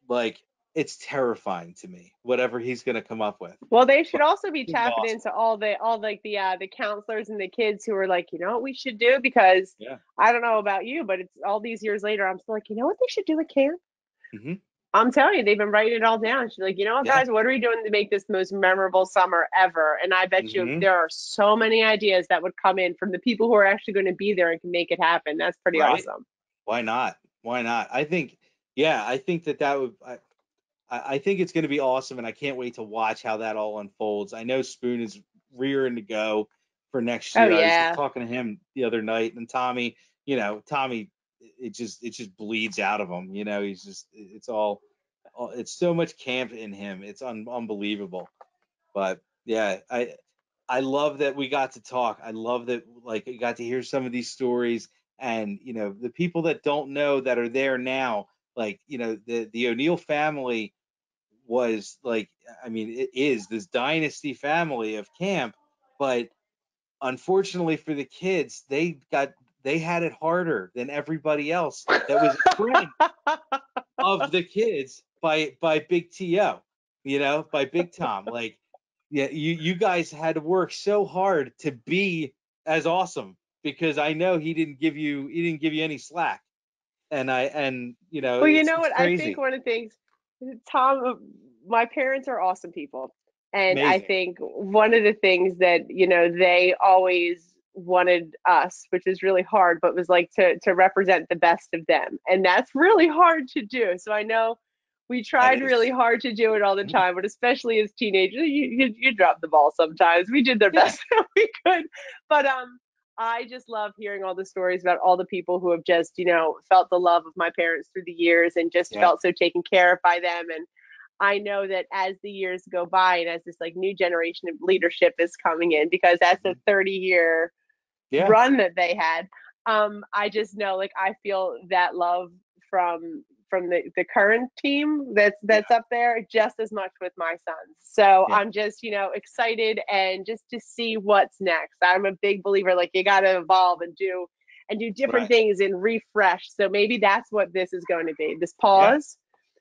like. It's terrifying to me, whatever he's going to come up with. Well, they should also be tapping awesome. into all the all like the uh, the counselors and the kids who are like, you know what we should do? Because yeah. I don't know about you, but it's all these years later, I'm still like, you know what they should do at camp? Mm-hmm. I'm telling you, they've been writing it all down. She's like, you know what, yeah. guys, what are we doing to make this most memorable summer ever? And I bet mm-hmm. you there are so many ideas that would come in from the people who are actually going to be there and can make it happen. That's pretty right? awesome. Why not? Why not? I think, yeah, I think that that would... I, I think it's going to be awesome, and I can't wait to watch how that all unfolds. I know Spoon is rearing to go for next year. Oh, yeah. I was talking to him the other night, and Tommy, you know, Tommy, it just it just bleeds out of him. You know, he's just it's all, it's so much camp in him. It's un- unbelievable. But yeah, I I love that we got to talk. I love that like we got to hear some of these stories, and you know, the people that don't know that are there now, like you know, the the O'Neill family. was like, I mean, it is this dynasty family of camp, but unfortunately for the kids, they got, they had it harder than everybody else that was a friend of the kids by, by Big T O, you know, by Big Tom. Like, yeah, you, you guys had to work so hard to be as awesome, because I know he didn't give you, he didn't give you any slack. And I, and you know, well, you know what, crazy. I think one of the things, Tom, my parents are awesome people, and amazing. I think one of the things that, you know, they always wanted us, which is really hard, but was like to to represent the best of them, and that's really hard to do. So I know we tried really hard to do it all the time, but especially as teenagers, you you, you drop the ball sometimes. We did the best that we could, but um I just love hearing all the stories about all the people who have just, you know, felt the love of my parents through the years and just yeah. felt so taken care of by them. And I know that as the years go by and as this like new generation of leadership is coming in, because that's a thirty year yeah. run that they had. Um, I just know, like, I feel that love from, from the, the current team that's, that's yeah. up there just as much with my sons. So yeah. I'm just, you know, excited and just to see what's next. I'm a big believer, like, you got to evolve and do, and do different right. things and refresh. So maybe that's what this is going to be. This pause,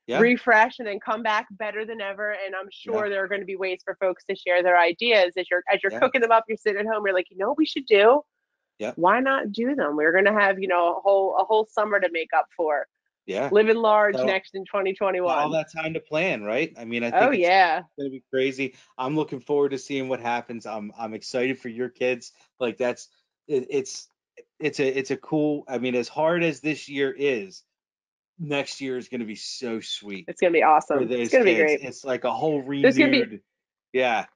yeah. Yeah. refresh, and then come back better than ever. And I'm sure yeah. there are going to be ways for folks to share their ideas as you're, as you're yeah. cooking them up, you're sitting at home, you're like, you know what we should do? Yeah. Why not do them? We're going to have, you know, a whole, a whole summer to make up for. Yeah. Living large so, next in twenty twenty-one. All that time to plan, right? I mean, I think oh, it's yeah. going to be crazy. I'm looking forward to seeing what happens. I'm I'm excited for your kids. Like that's it, it's it's a it's a cool. I mean, as hard as this year is, next year is going to be so sweet. It's going to be awesome. It's going to be great. It's like a whole renewed. Be, yeah.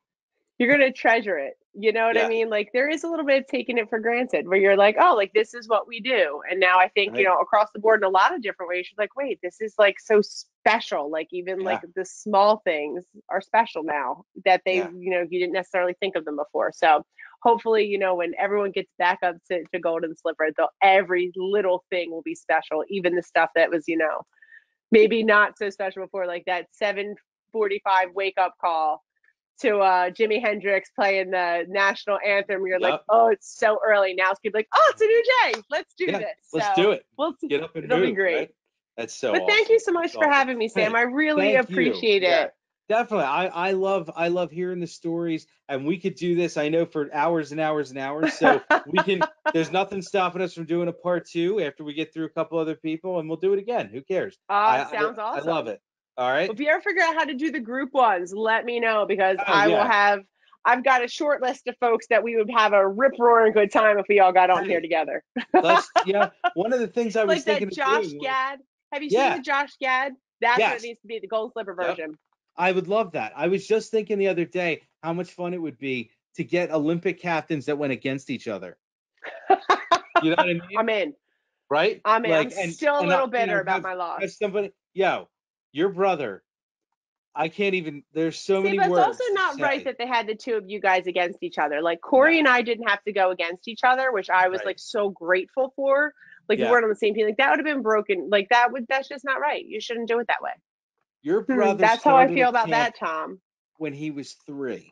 You're going to treasure it. You know what yeah. I mean? Like there is a little bit of taking it for granted where you're like, oh, like this is what we do. And now I think, right. you know, across the board in a lot of different ways, you're like, wait, this is like so special. Like even yeah. like the small things are special now that they, yeah. you know, you didn't necessarily think of them before. So hopefully, you know, when everyone gets back up to, to Golden Slipper, they'll, every little thing will be special. Even the stuff that was, you know, maybe not so special before, like that seven forty-five wake up call to uh, Jimi Hendrix playing the national anthem. You're yep. like, oh, it's so early now. It's going to be like, oh, it's a new day. Let's do yeah, this. So let's do it. We'll get up and it'll move, be great. Right? That's so But awesome. Thank you so much That's for awesome. having me, Sam. I really thank appreciate you. it. Yeah, definitely. I, I love I love hearing the stories, and we could do this, I know, for hours and hours and hours. So we can. There's nothing stopping us from doing a part two after we get through a couple other people, and we'll do it again. Who cares? Oh, I, sounds I, awesome. I love it. All right. Well, if you ever figure out how to do the group ones, let me know, because oh, I yeah. will have, I've got a short list of folks that we would have a rip roaring good time if we all got on hey. here together. Let's, yeah. One of the things I was like thinking that Josh of doing, Gad. Have you yeah. seen the Josh Gad? That's yes. what it needs to be, the Golden Slipper version. Yep. I would love that. I was just thinking the other day how much fun it would be to get Olympic captains that went against each other. You know what I mean? I'm in. Right? I'm in. Like, I'm and, still a little I, bitter you know, about have, my loss. Have somebody, yo, your brother. I can't even, there's so See, many but words. It's also not right that they had the two of you guys against each other. Like Corey no. and I didn't have to go against each other, which I was right. like so grateful for. Like yeah. we weren't on the same team. Like that would have been broken. Like that would, that's just not right. You shouldn't do it that way. Your brother. That's how I feel about that, Tom. When he was three.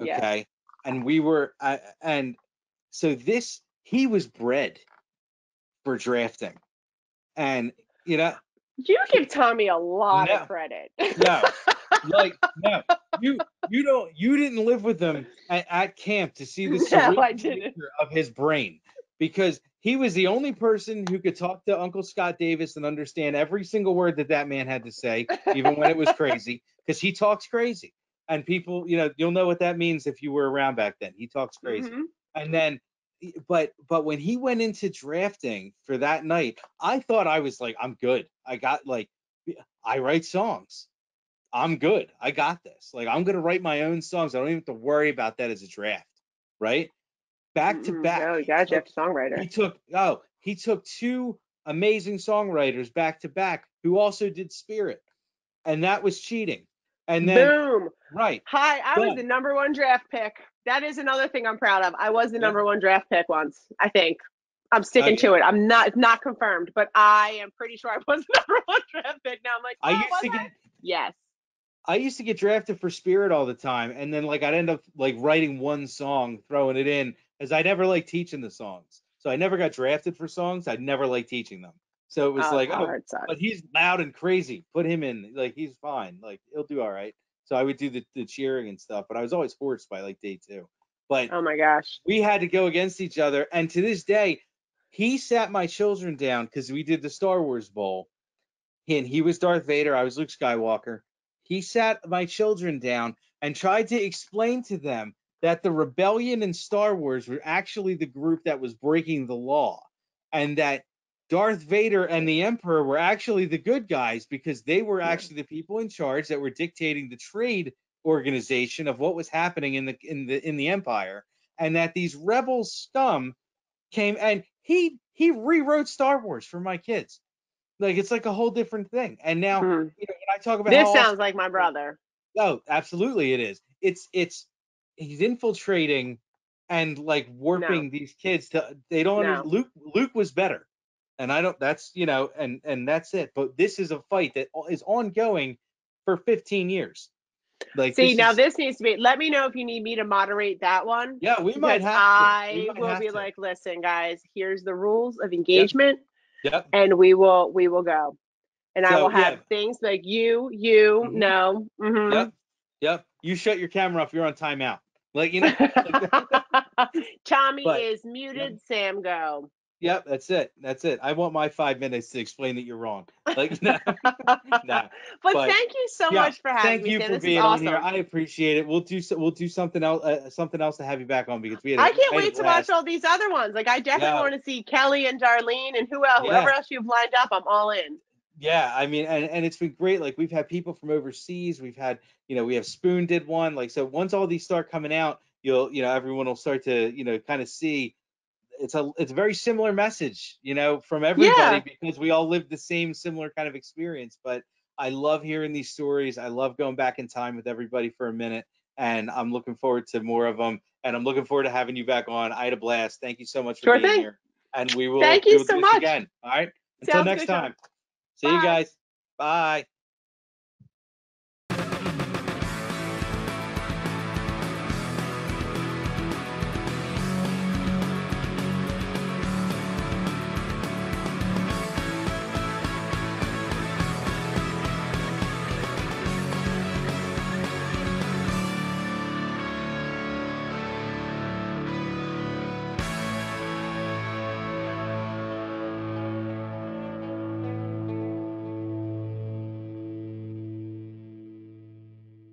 Okay. Yeah. And we were, uh, and so this, he was bred for drafting. And, you know, you give Tommy a lot no, of credit. No, like no, you you don't you didn't live with him at, at camp to see the no, I didn't. of his brain, because he was the only person who could talk to Uncle Scott Davis and understand every single word that that man had to say, even when it was crazy, because he talks crazy. And people, you know, you'll know what that means if you were around back then. He talks crazy, mm-hmm. and then. But but when he went into drafting for that night, I thought I was like, I'm good. I got like, I write songs. I'm good. I got this. Like, I'm going to write my own songs. I don't even have to worry about that as a draft. Right? Back to back. Oh, you guys have a songwriter. He took, oh, he took two amazing songwriters back to back who also did Spirit. And that was cheating. And then, boom. Right. Hi, I boom. was the number one draft pick. That is another thing I'm proud of. I was the number one draft pick once, I think. I'm sticking okay. to it. I'm not, it's not confirmed, but I am pretty sure I was the number one draft pick. Now I'm like, oh, I used to get, I? Yes. I used to get drafted for Spirit all the time. And then like, I'd end up like writing one song, throwing it in, because I never liked teaching the songs. So I never got drafted for songs. I'd never liked teaching them. So it was oh, like, oh, but he's loud and crazy. Put him in. Like, he's fine. Like, he'll do all right. So I would do the, the cheering and stuff, but I was always forced by like day two. But oh my gosh, we had to go against each other. And to this day, he sat my children down because we did the Star Wars Bowl. He, and he was Darth Vader. I was Luke Skywalker. He sat my children down and tried to explain to them that the rebellion and Star Wars were actually the group that was breaking the law, and that Darth Vader and the Emperor were actually the good guys because they were actually the people in charge that were dictating the trade organization of what was happening in the in the in the Empire, and that these rebel scum came and he he rewrote Star Wars for my kids. Like, it's like a whole different thing. And now hmm. you know, when I talk about this, how sounds awesome, like my brother. Oh, absolutely, it is. It's it's he's infiltrating and like warping no. these kids to they don't no. Luke Luke was better. And I don't, that's, you know, and, and that's it. But this is a fight that is ongoing for fifteen years. Like, see, this now is, this needs to be, let me know if you need me to moderate that one. Yeah, we might have I to. I will be to. like, listen, guys, here's the rules of engagement. Yep. Yep. And we will, we will go. And so, I will have yeah. things like you, you, mm-hmm. no. Mm-hmm. Yep. Yep. You shut your camera off. You're on timeout. Like, you know. Tommy but, is muted. Yep. Sam, go. Yep, that's it. That's it. I want my five minutes to explain that you're wrong. Like, no, no. But, but thank you so yeah, much for having thank me. Thank you Sam. for this being on awesome. here. I appreciate it. We'll do so, we'll do something else uh, something else to have you back on because we. Had a, I can't wait to watch all these other ones. Like, I definitely yeah. want to see Kelly and Darlene and who else, yeah. whoever else you've lined up. I'm all in. Yeah, I mean, and and it's been great. Like, we've had people from overseas. We've had, you know, we have Spoon did one. Like, so once all these start coming out, you'll you know everyone will start to you know kind of see. It's a it's a very similar message, you know, from everybody yeah. because we all lived the same similar kind of experience. But I love hearing these stories. I love going back in time with everybody for a minute, and I'm looking forward to more of them. And I'm looking forward to having you back on. I had a blast. Thank you so much for sure being thing. here. And we will. Thank you so much. Again. All right. Until Sounds next time. time. See Bye. you guys. Bye.